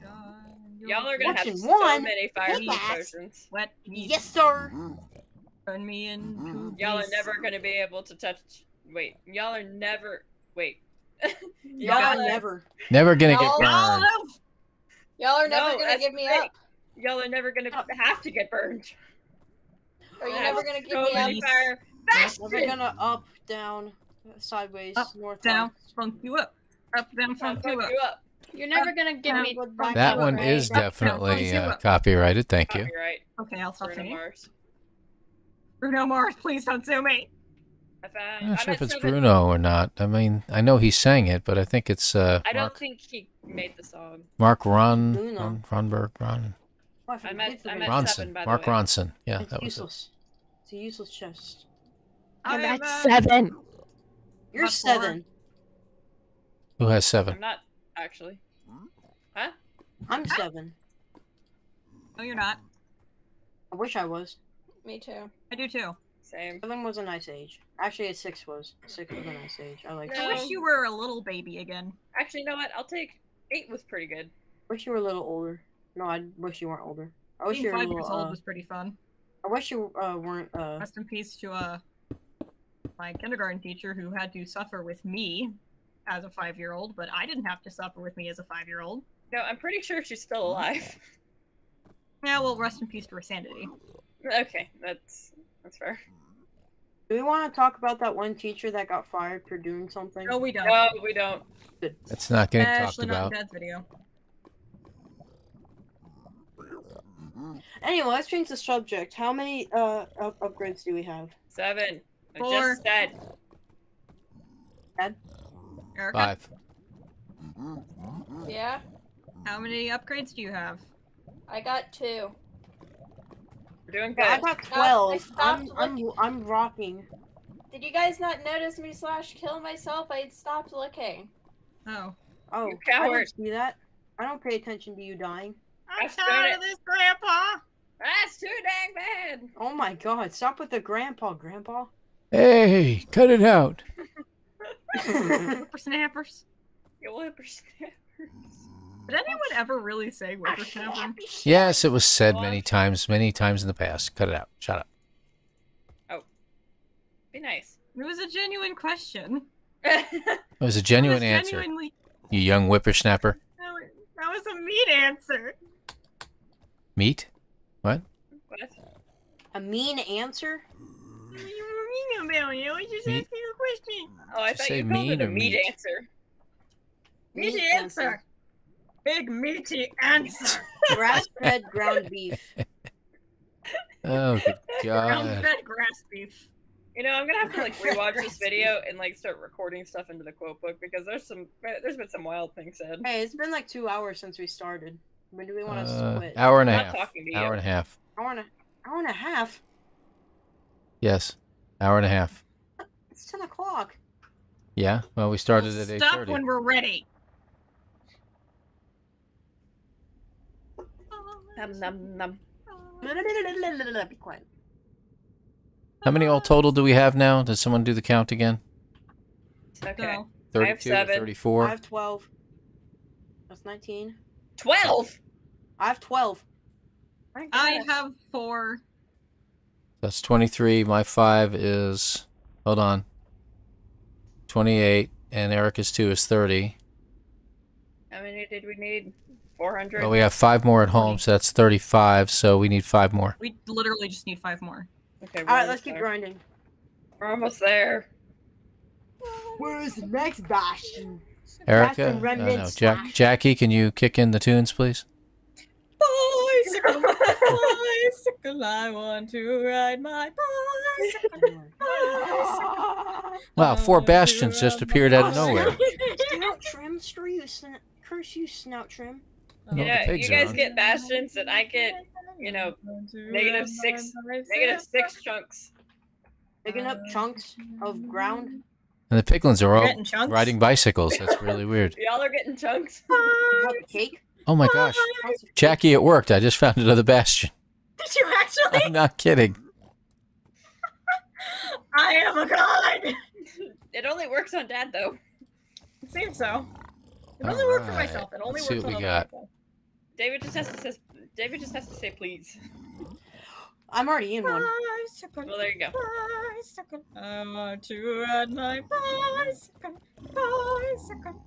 Y'all are gonna Watch have so one. many fire potions. What? Yes, sir. Turn me in. Y'all are never gonna be able to touch. Wait, y'all are never. Wait. Y'all are never. Never gonna get burned. Y'all are never no, gonna give me right. up. Y'all are never gonna have to get burned. Are you never gonna give so me up? Fire. Bastion. We're gonna up, down, sideways, up, north, down, funk you up, up, down, funk you up. up. You're never up, gonna give me that one. Right? Is definitely up, uh, copyrighted. Thank Copyright. you. Okay, I'll stop Bruno Mars. Bruno Mars, please don't sue me. I'm not sure if it's Bruno or not. I mean, I know he sang it, but I think it's. Uh, I don't Mark, think he made the song. Mark Ron, Ron Ronberg, Ron. Oh, I meant, I meant Ronson. Seven, by the Mark way. Ronson. Yeah, it's that was useless. It. It's a useless chest. I'm at seven. You're not seven. Four. Who has seven? I'm not actually. Huh? I'm huh? seven. No, you're not. I wish I was. Me too. I do too. Same. Seven was a nice age. Actually, it's six was. Six was a nice age. I like. No. I wish you were a little baby again. Actually, you know what? I'll take eight. Was pretty good. Wish you were a little older. No, I wish you weren't older. I wish Being you were five little, years old uh, was pretty fun. I wish you uh, weren't. Uh... Rest in peace to uh, my kindergarten teacher who had to suffer with me as a five-year-old, but I didn't have to suffer with me as a five-year-old. No, I'm pretty sure she's still alive. Yeah, well, rest in peace to her sanity. Okay, that's that's fair. Do we want to talk about that one teacher that got fired for doing something? No, we don't. No, we don't. That's not getting talked about. Especially not in Dad's video. Anyway, let's change the subject. How many uh up upgrades do we have? Seven. Four. I just said. Dad? Erica? Five. Yeah. How many upgrades do you have? I got two. We're doing good. I got twelve. I I'm, I'm I'm rocking. Did you guys not notice me slash kill myself? I had stopped looking. Oh. Oh. You coward. I didn't see that. I don't pay attention to you dying. I'm tired of this, Grandpa! That's too dang bad! Oh my god, stop with the Grandpa, Grandpa. Hey, cut it out. Whippersnappers. You whippersnappers. Did anyone ever really say whippersnapper? Yes, it was said many times, many times in the past. Cut it out. Shut up. Oh. Be nice. It was a genuine question. It was a genuine was answer. Genuinely... You young whippersnapper. That was a meat answer. Meat? What? What? A mean answer? What do you mean about you? I was just asking a question. Oh, I thought you called it a meat answer. Meaty answer. Big meaty answer. Grass-fed ground beef. Oh, good God. Ground-fed grass beef. You know, I'm gonna have to like rewatch this video and like start recording stuff into the quote book because there's some, there's been some wild things said. Hey, it's been like two hours since we started. When do we want to uh, split? Hour and a half. Hour you. and a half. Hour and a, hour and a half. Yes, hour and a half. It's ten o'clock. Yeah. Well, we started we'll at eight thirty. Stop when we're ready. Num num num. Be quiet. How many all total do we have now? Does someone do the count again? Okay. thirty-two, I have seven. thirty-four. I have twelve. That's nineteen. twelve? I have twelve. I have four. That's twenty-three. My five is... Hold on. twenty-eight. And Erica's two is thirty. How many did we need? four hundred? Well, we have five more at home, so that's thirty-five. So we need five more. We literally just need five more. Okay, all right, let's there. keep grinding. We're almost there. Where's the next Bastion? Erica, Bastion remnant no, no. Jack, Jackie, can you kick in the tunes, please? Bicycle, bicycle, I want to ride my bicycle. Bicycle. Wow, four Bastions just appeared out of nowhere. Snout trim, curse you, snout trim. You know, yeah, you guys get Bastions and I get, you know, negative six, negative six chunks. Picking up chunks of ground. And the piglins are all riding bicycles. That's really weird. Y'all are getting chunks. Cake? Oh my gosh. Jackie, it worked. I just found another Bastion. Did you actually? I'm not kidding. I am a god. It only works on Dad, though. It seems so. It doesn't work for myself. It only works on other people. David just has to say. David just has to say please. I'm already in one. Bicycle, well, there you go. Bicycle, I want to ride my bicycle, bicycle.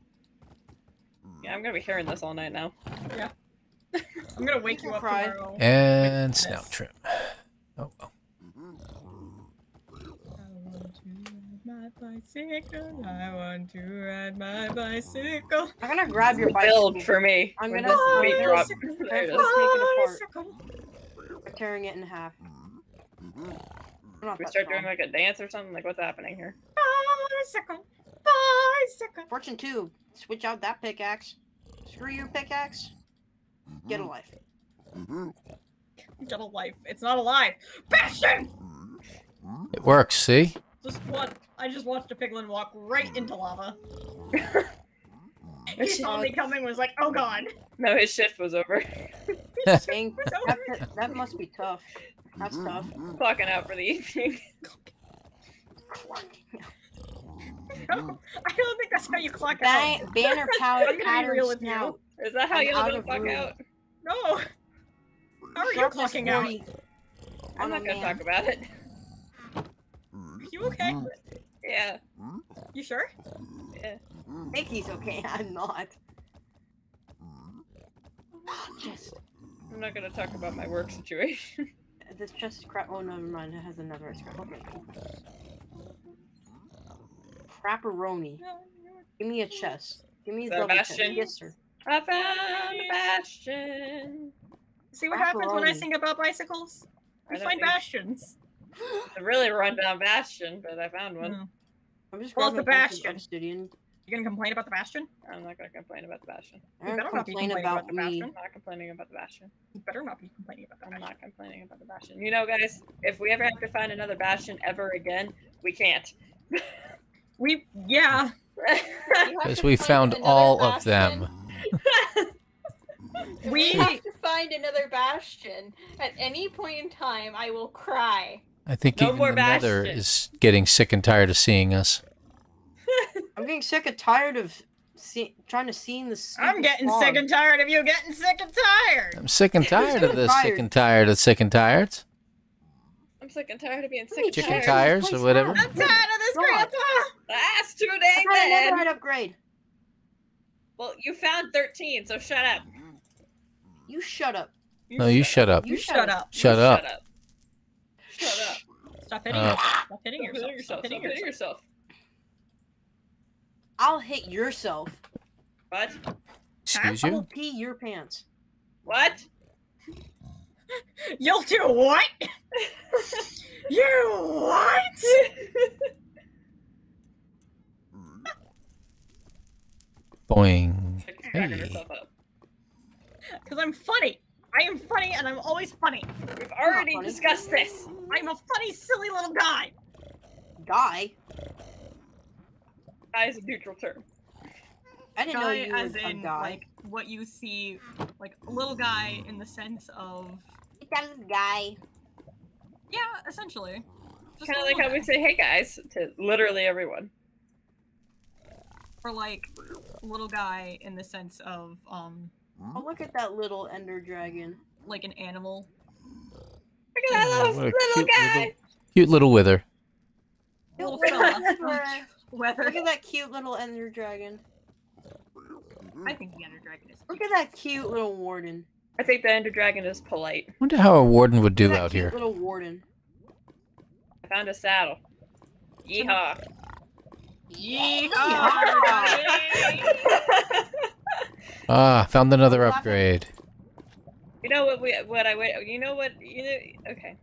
Yeah, I'm gonna be hearing this all night now. Yeah. I'm gonna wake you up tomorrow. And snow trim. Oh. oh. My bicycle. I want to ride my bicycle. I'm gonna grab your bicycle. Build for me. I'm gonna sneak drop. I'm tearing it in half. We start doing like a dance or something. Like what's happening here? Bicycle. Bicycle. Fortune two. Switch out that pickaxe. Screw your pickaxe. Get a life. Get a life. It's not alive. Bastion. It works. See. Just one. I just watched a piglin walk right into lava. He saw me coming, was like, "Oh god!" No, his shift was over. His shift was over. That, that must be tough. That's tough. Clocking out for the evening. No, I don't think that's how you clock Ban out. Banner power real with you. Is that how I'm you don't clock room. out? No. How are Sharp you clocking out? I'm, I'm not gonna man. talk about it. You okay? Yeah. You sure? Yeah. Mickey's okay. I'm not. Just. I'm not gonna talk about my work situation. This chest is crap. Oh no, never mind. It has another scrap. Okay. Crapperoni. Give me a chest. Give me a Bastion. Yes, sir. I found a Bastion. See what happens when I sing about bicycles? You find Bastions. It's a really rundown Bastion, but I found one. Mm. I'm just well, it's a Bastion. You're gonna complain about the Bastion? I'm not gonna complain about the Bastion. You better not be complaining about, about the Bastion. I'm not complaining about the Bastion. You better not be complaining about the Bastion. I'm not complaining about the Bastion. You know, guys, if we ever have to find another Bastion ever again, we can't. we, yeah. Because we found all Bastion. of them. We have to find another Bastion. At any point in time, I will cry. I think no even more the Nether is getting sick and tired of seeing us. I'm getting sick and tired of see trying to see in the I'm getting fog. sick and tired of you getting sick and tired. I'm sick and tired of this tired. sick and tired of sick and tired. I'm sick and tired of being sick and tired. Chicken tires or whatever. I'm tired of this, Grandpa. That's too dang bad. Netherite upgrade. Well, you found thirteen, so shut up. You shut up. You no, shut you shut up. up. You shut up. Shut up. Shut up. Shut up. Stop hitting, uh, Stop hitting yourself. Hitting yourself. Stop hitting Stop yourself. yourself. I'll hit yourself. What? Excuse I you? I'll pee your pants. What? You'll do what? You what? Boing. Hey. Because I'm funny. I am funny, and I'm always funny. We've already discussed this. I'm a funny, silly little guy. Guy? Guy is a neutral term. I didn't guy know you as in, guy. like, what you see, like, a little guy in the sense of... That is guy. Yeah, essentially. Kind of like guy. how we say, hey guys, to literally everyone. Or, like, little guy in the sense of, um... Oh, look at that little ender dragon. Like an animal. Look at that little, little cute guy! Little, cute little wither. Little fella. Wither. Look at that cute little ender dragon. I think the ender dragon is cute. Look at that cute little warden. I think the ender dragon is polite. I wonder how a warden would do out cute here. little warden. I found a saddle. Yeehaw. Yeehaw! Yeehaw. Ah, found another upgrade. You know what we what I wait you know what you know, okay.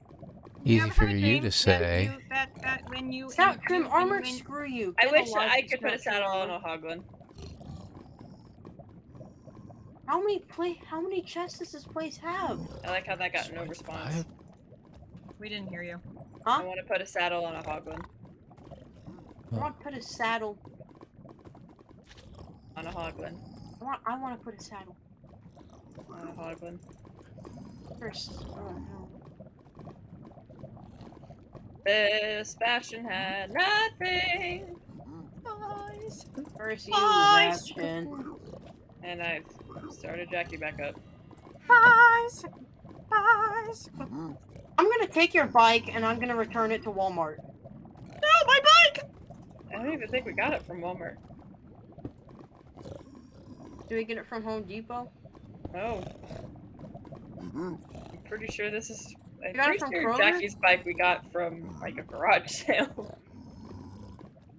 Easy for you to say. That you, that, that when you Stop, trim armor, when, screw you. I wish I could put a saddle on a hoglin. How many play how many chests does this place have? I like how that got no response. We didn't hear you. Huh? I want to put a saddle on a hoglin. I want to put a saddle on a hoglin. I want, I want to put a saddle. Uh, Hoglin. First, oh, no. This Bastion had nothing. Boys. First you, Bastion. And I started Jackie back up. Boys. Boys. I'm gonna take your bike and I'm gonna return it to Walmart. No, my bike! I don't even think we got it from Walmart. Do we get it from Home Depot? Oh. I'm pretty sure this is. I'm you got pretty it from sure Kroger? Jackie's bike we got from like a garage sale.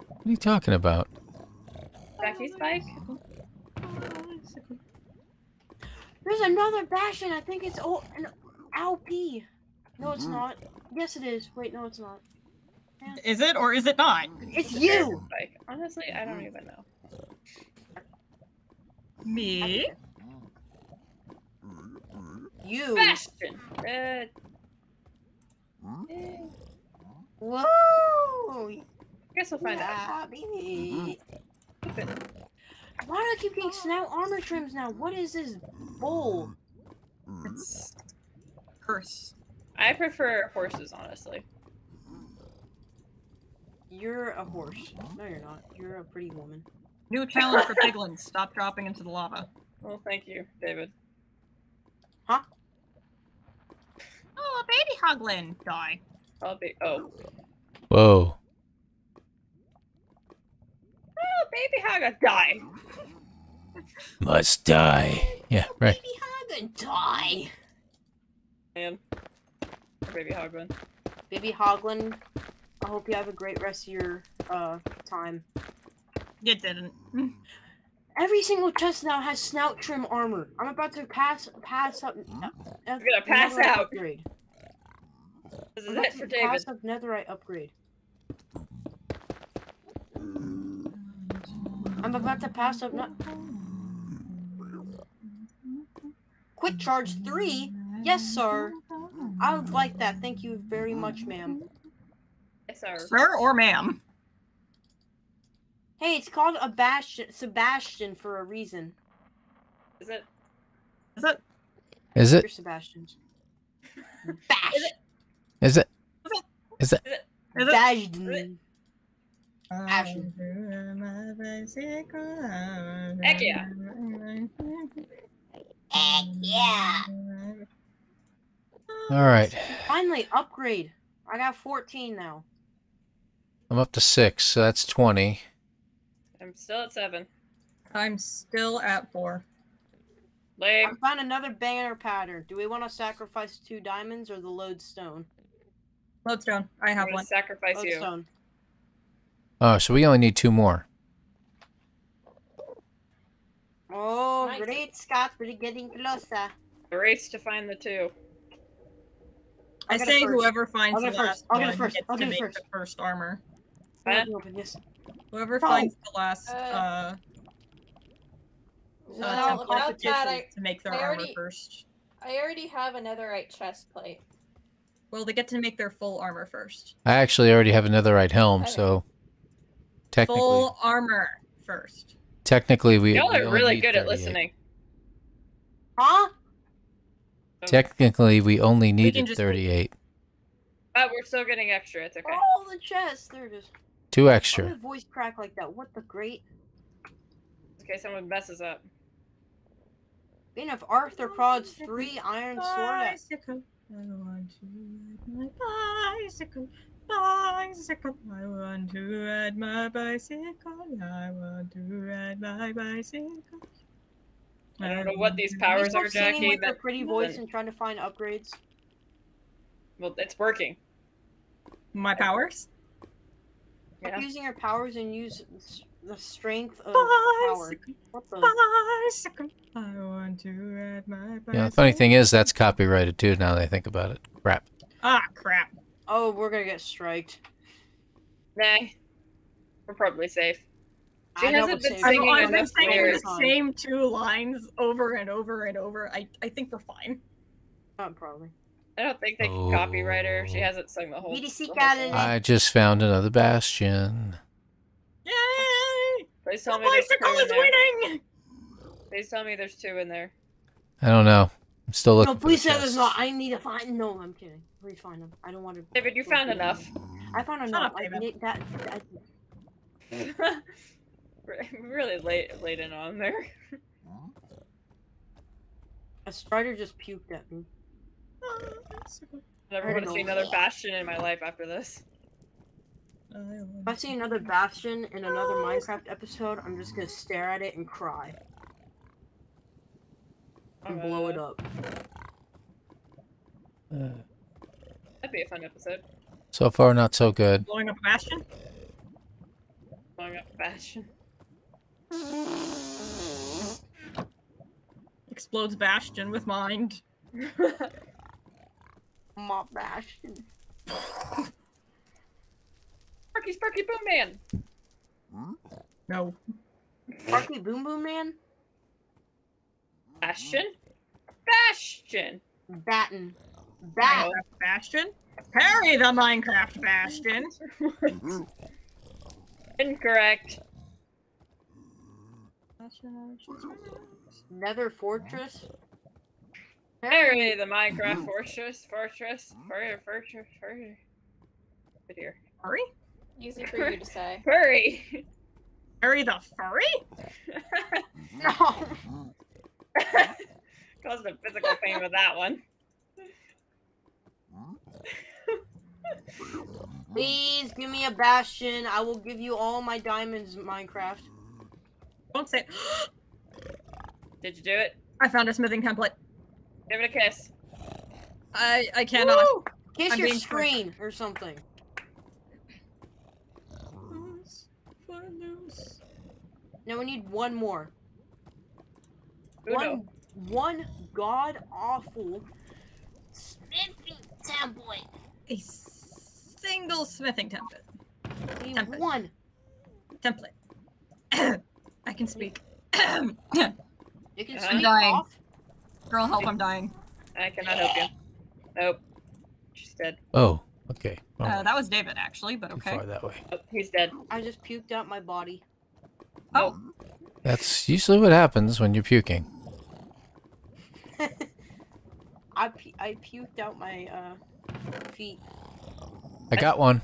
What are you talking about? Jackie's bike? There's another Bastion. I think it's oh, an L P. No, it's not. Yes, it is. Wait, no, it's not. Yeah. Is it or is it not? It's, it's you. Bike. Honestly, I don't even know. Me? You. Bastion. Red. Hey. Whoa! I guess we'll find yeah, out. Baby. Why do I keep getting snout armor trims now? What is this bull? It's horse. I prefer horses, honestly. You're a horse. No, you're not. You're a pretty woman. New challenge for piglins. Stop dropping into the lava. Well, thank you, David. Huh? Oh, a baby hoglin. Die. Oh, ba oh. Whoa. Oh, baby hoglin. Die. Must die. Yeah, right. Baby hoglin. Die. Man. Baby hoglin. Baby hoglin. I hope you have a great rest of your uh time. You didn't. Every single chest now has snout trim armor. I'm about to pass pass up. Uh, You're gonna pass out. Upgrade. This is it for David. Pass up netherite upgrade. I'm about to pass up. Not... Quick charge three. Yes, sir. I would like that. Thank you very much, ma'am. Yes, sir. Sir or ma'am. Hey, it's called a Bastion, Sebastian for a reason. Is it? Is it? Is it? You're Sebastian's. Bash. Is it? Is it? Is it? Bastion. Heck yeah. Heck yeah. All right. Finally, upgrade. I got fourteen now. I'm up to six, so that's twenty. I'm still at seven. I'm still at four. Leg. I found another banner pattern. Do we want to sacrifice two diamonds or the lodestone? Lodestone. I have one. Sacrifice lodestone. You. Oh, so we only need two more. Oh, nice. Great, Scott. We're getting closer. The race to find the two. I, I say whoever finds the last one gets to make the first armor. Whoever Probably. finds the last, uh, no, uh competition I, to make their I already, armor first. I already have a netherite chest plate. Well, they get to make their full armor first. I actually already have a netherite helm, okay. So technically... Full armor first. Technically, we... Y'all are really good at listening. Huh? Technically, we only needed thirty-eight. But we're still getting extra, it's okay. Oh, the chest! There it is. Two extra. Why did voice crack like that? What the great? Okay, someone messes up. Being of Arthur Prod's three iron sword. Bicycle, I want to ride my bicycle. Bicycle, I want to ride my bicycle. I want to ride my bicycle. I don't know what these powers are, Jackie. Singing with that... a pretty voice and trying to find upgrades. Well, it's working. My powers. Yeah. Using your powers and use the strength of power. What the? I want to ride my bicycle. Yeah, the funny thing is that's copyrighted too. Now that I think about it, crap. Ah, crap. Oh, we're gonna get striked. Nah, we're probably safe. She I hasn't been singing I've been singing the same two lines over and over and over. I I think we're fine. Oh, probably. I don't think they can oh. copyright her. She hasn't sung the whole, the whole I just found another Bastion. Yay! Please tell the me bicycle is winning! There. Please tell me there's two in there. I don't know. I'm still looking no, for No, please say there's not. I need to find... No, I'm kidding. Please find them. I don't want to... David, you found enough. I found a note. I need that. that. Really late, late in on there. A strider just puked at me. Oh, that's so cool. I never want to see another Bastion in my life after this. If I see another Bastion in another oh, Minecraft episode, I'm just gonna stare at it and cry. And right. blow it up. Uh, That'd be a fun episode. So far, not so good. Blowing up Bastion? Blowing up Bastion. Explodes Bastion with mind. My Bastion. Sparky, Sparky, Boom Man. Huh? No. Sparky, Boom Boom Man. Bastion. Bastion. Batten. Bat. Minecraft Bastion. Parry the Minecraft Bastion. Incorrect. Nether Fortress. Parry the Minecraft Fortress. Fortress. Further. Fortress. Further. Here. Hurry. Easy for you to say. Hurry. Hurry the furry? No. Caused a physical pain with that one. Please give me a Bastion. I will give you all my diamonds, Minecraft. Don't say Did you do it? I found a smithing template. Give it a kiss. I I cannot. Woo! Kiss I'm your screen hurt. or something. No, we need one more. One, one god awful smithing template. A single smithing template. We need template. One template. I can speak. You can speak. I'm dying. Off? Girl, help! I'm dying. I cannot help you. Nope. She's dead. Oh, okay. Oh. Uh, that was David actually, but okay. Too far that way. Oh, he's dead. I just puked out my body. Oh. That's usually what happens when you're puking. I pu I puked out my uh, feet. I got one.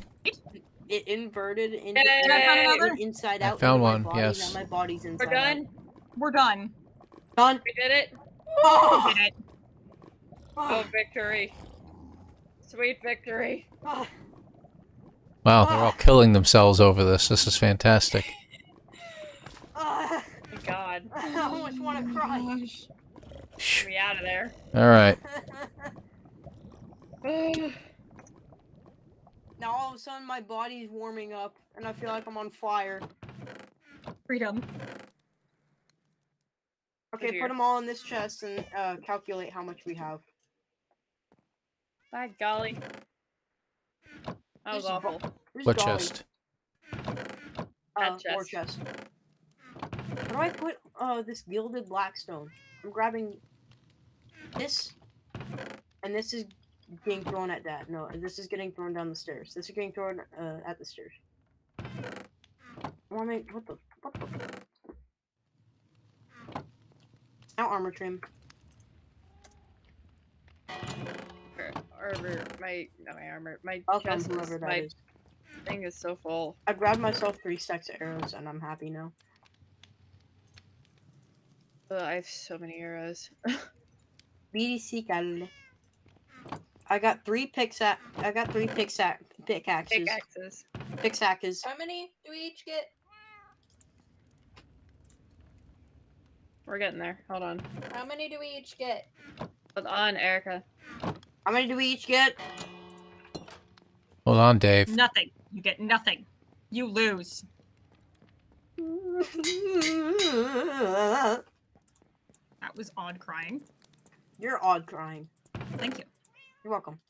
It inverted into Did I find another? inside I out. I found one. Body, yes. My body's inside. We're done. Out. We're done. Done. We did it. Oh. We did it. Oh, victory! Sweet victory! Oh. Wow, they're all killing themselves over this. This is fantastic. Oh my god. I almost want to cry. Get me out of there. Alright. Now all of a sudden my body's warming up and I feel like I'm on fire. Freedom. Okay, put them all in this chest and uh, calculate how much we have. By golly. That was There's awful. What golly. chest? Uh, chest. Or chest. Where do I put uh, this gilded blackstone? I'm grabbing this, and this is getting thrown at that. No, this is getting thrown down the stairs. This is getting thrown uh, at the stairs. What the? What the? Now armor trim. Armor, my not my armor, my chest, my is. thing is so full. I grabbed myself three stacks of arrows, and I'm happy now. Ugh, I have so many arrows. I got three pickaxe. I got three pickaxe pickaxes. Pickaxes. Pickaxes. How many do we each get? We're getting there. Hold on. How many do we each get? Hold on, Erica. How many do we each get? Hold on, Dave. Nothing. You get nothing. You lose. That was odd crying. You're odd crying. Thank you. You're welcome.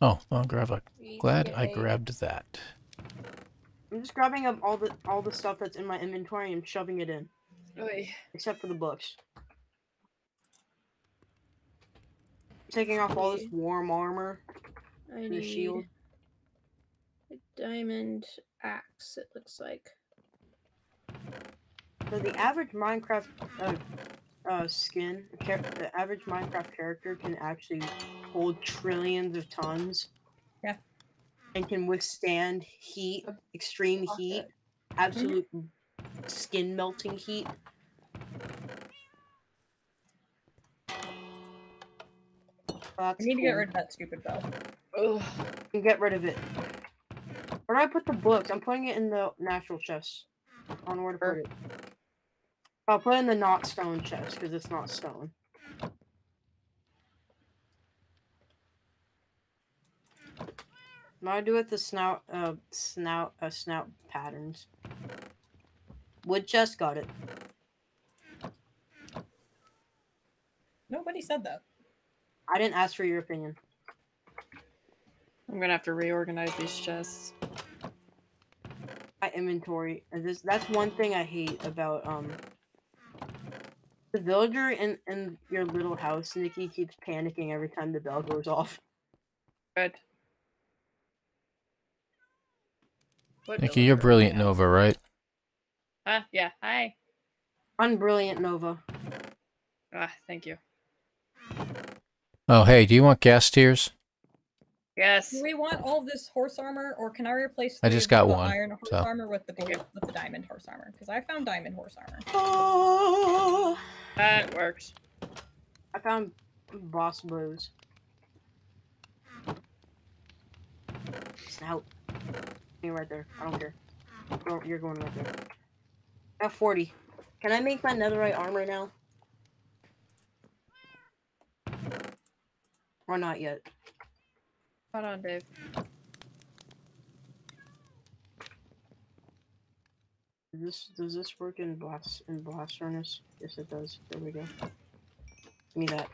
Oh, I'll grab a. Glad I grabbed that. I'm just grabbing up all the all the stuff that's in my inventory and shoving it in. Oy. Except for the books. Taking off all this warm armor. I need the shield. A diamond axe. It looks like. So the average Minecraft uh, uh, skin, the average Minecraft character can actually hold trillions of tons. Yeah. and can withstand heat, extreme heat, absolute skin melting heat. That's I need cool. to get rid of that stupid bell. Ugh. And get rid of it. Where do I put the books? I'm putting it in the natural chest. I don't know where to put it. I'll put it in the not stone chest because it's not stone. Now I do it the snout, uh, snout, uh, snout patterns. Wood chest, got it. Nobody said that. I didn't ask for your opinion. I'm gonna have to reorganize these chests. My inventory. This that's one thing I hate about um the villager in, in your little house, Nikki, keeps panicking every time the bell goes off. Good. What Nikki, you're Brilliant Nova, right? Uh yeah, hi. I'm Brilliant Nova. Ah, thank you. Oh, hey, do you want gas tiers? Yes. Do we want all this horse armor, or can I replace I just got the one, iron horse so. armor with the gold, with the diamond horse armor? Because I found diamond horse armor. Oh, that works. I found boss blues. Snout. You're right there. I don't care. No, you're going right there. I have forty. Can I make my netherite armor now? Or not yet. Hold on, Dave. Does this, does this work in blast, in blast furnace? Yes, it does. There we go. Give me that.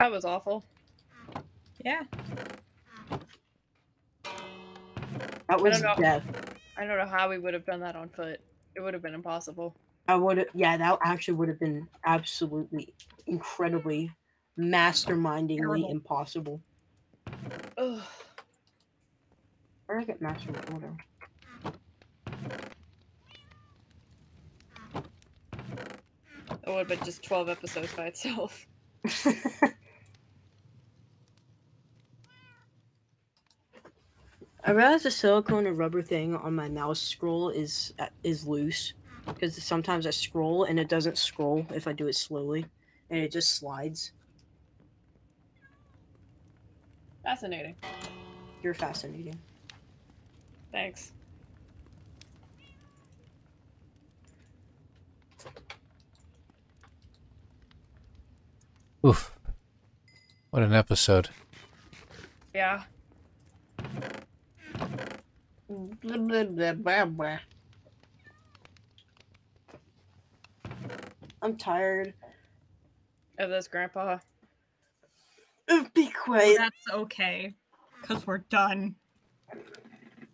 That was awful. Yeah. That was death. I don't know how we would have done that on foot. It would have been impossible. I would have, yeah, that actually would have been absolutely, incredibly, mastermindingly Terrible. impossible. Ugh. Where did I get mastermind? Whatever. That would have been just twelve episodes by itself. I realized the silicone and rubber thing on my mouse scroll is is loose, because sometimes I scroll and it doesn't scroll if I do it slowly, and it just slides. Fascinating. You're fascinating. Thanks. Oof. What an episode. Yeah. I'm tired of this, Grandpa. Be quiet. Oh, that's okay, because we're done.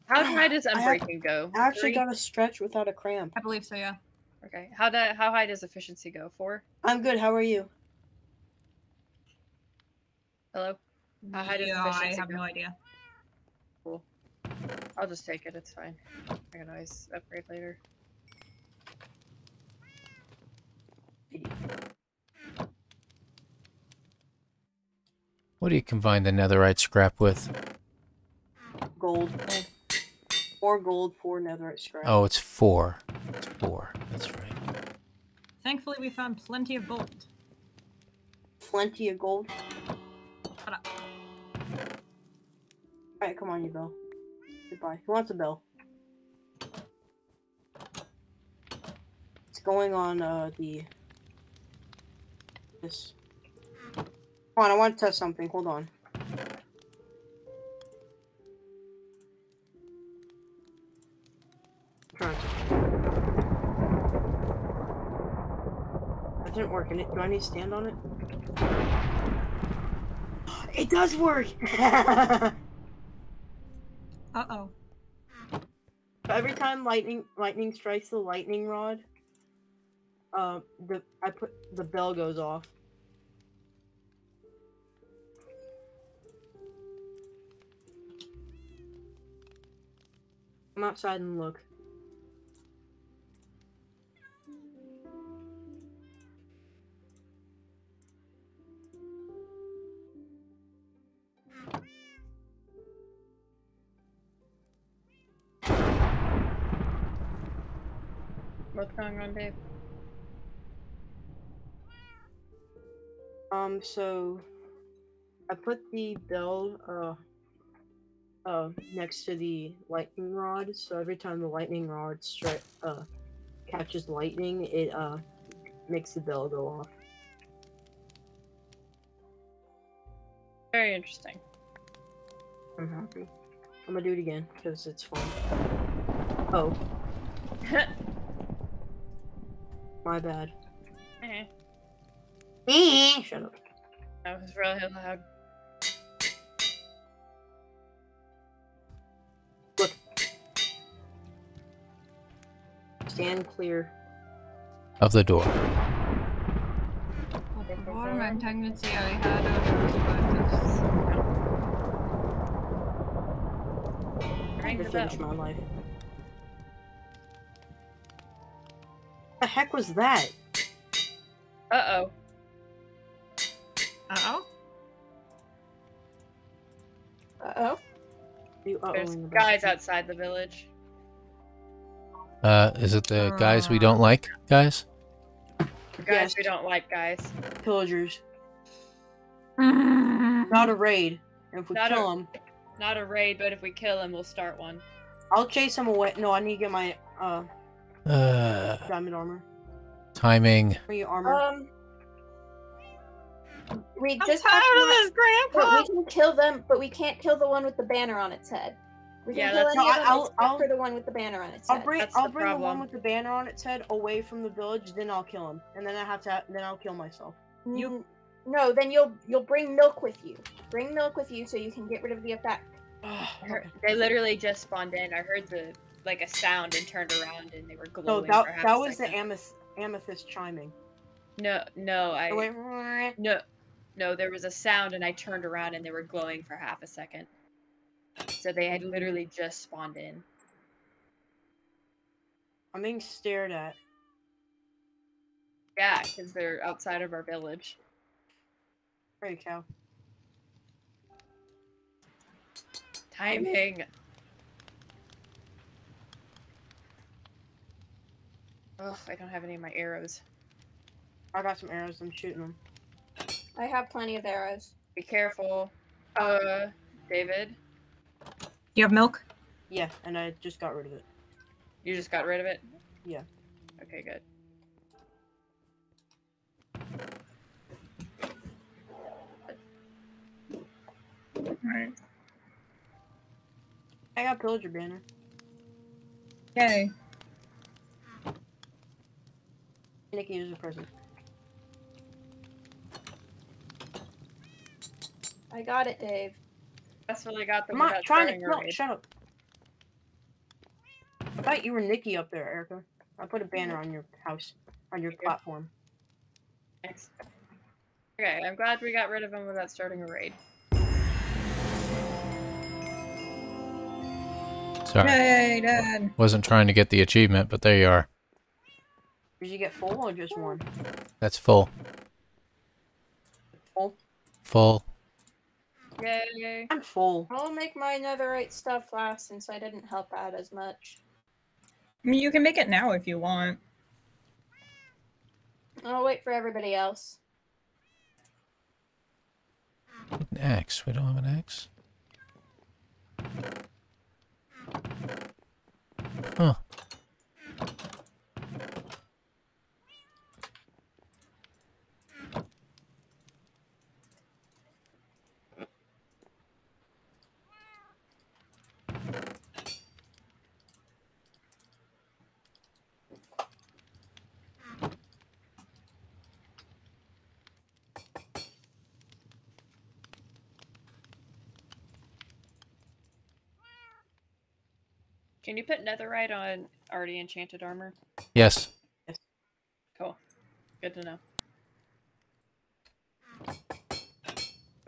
How high does unbreaking go? I actually Three? got a stretch without a cramp. I believe so, yeah. Okay. How, do, how high does efficiency go? Four? I'm good. How are you? Hello? How high does yeah, efficiency I have go? no idea. Cool. I'll just take it, it's fine. I can always upgrade later. What do you combine the netherite scrap with? Gold. Four gold, four netherite scrap. Oh, it's four. It's four. That's right. Thankfully, we found plenty of gold. Plenty of gold? Shut up. Alright, come on, you bell. Goodbye. Who wants a bell? It's going on, uh, the... This. Come on, I want to test something. Hold on. I'm trying to... That didn't work. Do I need to stand on it? It does work! Uh-oh. Every time lightning lightning strikes the lightning rod, uh, the I put the bell goes off. Come outside and look. What's going on, Dave? Um, so I put the bell uh, uh, next to the lightning rod, so every time the lightning rod stri uh, catches lightning, it uh, makes the bell go off. Very interesting. I'm happy. I'm gonna do it again, because it's fun. Oh. My bad. Eh. Eh. Shut up. That was really loud. Look. Stand clear. Of the door. Warum entangelt ihr alle Herde und I could finish my life. What the heck was that? Uh-oh. Uh-oh? Uh-oh? Uh-oh. There's guys outside the village. Uh, is it the uh... guys we don't like, guys? Guys, yes. We don't like guys. Pillagers. Not a raid. And if we not kill a, him. Not a raid, but if we kill him, we'll start one. I'll chase him away. No, I need to get my uh, uh diamond armor. Timing. Free armor. Um, we I'm just tired of this, Grandpa. We can kill them, but we can't kill the one with the banner on its head. We can yeah, kill that's any other I'll, I'll, I'll, for the one with the banner on its head. I'll bring, that's I'll the, bring the one with the banner on its head away from the village, then I'll kill him, and then I have to. Then I'll kill myself. You, no, then you'll you'll bring milk with you. Bring milk with you so you can get rid of the effect. They literally just spawned in. I heard the like a sound and turned around, and they were glowing. No, that that was the amethyst, amethyst chiming. No, no, I. Wait. No, no, there was a sound, and I turned around, and they were glowing for half a second. So they had literally just spawned in. I'm being stared at. Yeah, because they're outside of our village. There you go. Timing! Ugh, I don't have any of my arrows. I got some arrows, I'm shooting them. I have plenty of arrows. Be careful. Uh, David? You have milk? Yeah, and I just got rid of it. You just got rid of it? Yeah. Okay, good. Alright. I got pillager banner. Yay. Nikki is a present. I got it, Dave. That's what I got them. I'm not trying to kill. Shut up. I thought you were Nikki up there, Erica. I put a banner on your house, on your platform. Thanks. Okay, I'm glad we got rid of him without starting a raid. Sorry. Hey, Dad. Wasn't trying to get the achievement, but there you are. Did you get full or just one? That's full. Full? Full. Yay. I'm full. I'll make my netherite stuff last since I didn't help out as much. I mean, you can make it now if you want. I'll wait for everybody else. An axe. We don't have an axe. Huh. Can you put netherite on already enchanted armor? Yes. Yes. Cool. Good to know. Because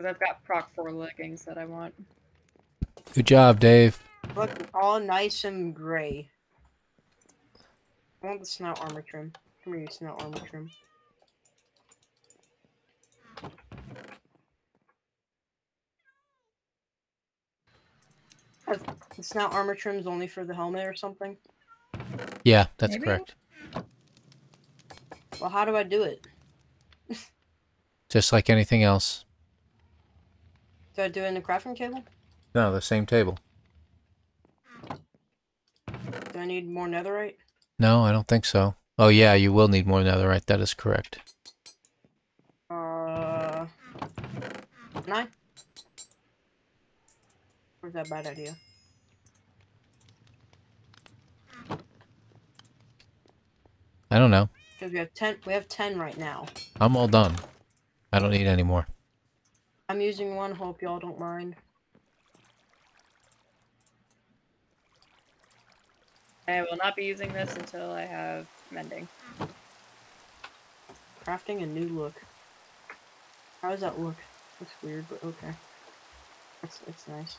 I've got proc four leggings that I want. Good job, Dave. Look, all nice and gray. I want the snout armor trim. Come here, you snout armor trim. It's not armor trims only for the helmet or something? Yeah, that's Maybe. correct. Well, how do I do it? Just like anything else. Do I do it in the crafting table? No, the same table. Do I need more netherite? No, I don't think so. Oh yeah, you will need more netherite, that is correct. Uh... Nine? Where's that bad idea? I don't know. Because we have ten, we have ten right now. I'm all done. I don't need any more. I'm using one. Hope y'all don't mind. I will not be using this until I have mending. Crafting a new look. How does that look? It's weird, but okay. It's it's nice.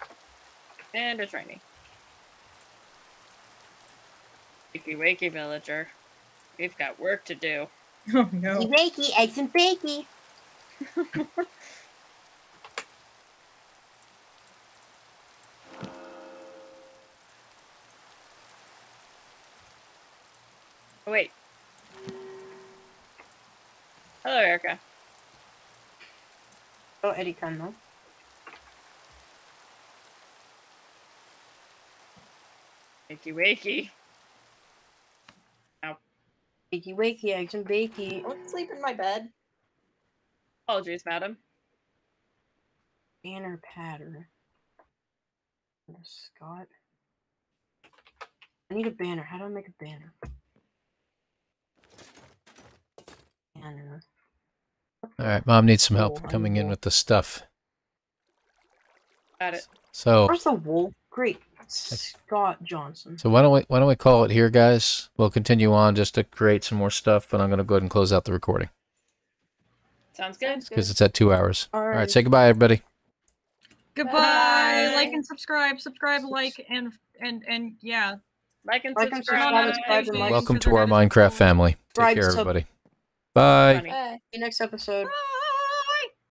And it's raining. Wakey, wakey, villager. We've got work to do. Oh no. Wakey, eggs and bakey. Oh, wait. Hello, Erica. Oh, Erika, no. Wakey, wakey. Ow. Wakey, wakey, eggs and bakey. I won't sleep in my bed. Apologies, madam. Banner pattern. Scott. I need a banner. How do I make a banner? Banner. Alright, Mom needs some help coming in with the stuff. Got it. So where's the wool? Great. Scott Johnson. So why don't we why don't we call it here, guys? We'll continue on just to create some more stuff, but I'm gonna go ahead and close out the recording. Sounds good. Because it's at two hours. All right. All right. Say goodbye, everybody. Goodbye. Bye. Like and subscribe. Subscribe, like, and, and, and yeah. Like and subscribe. subscribe, subscribe and like. Welcome to our Minecraft family. Take care, everybody. Bye. Bye. See you next episode. Bye.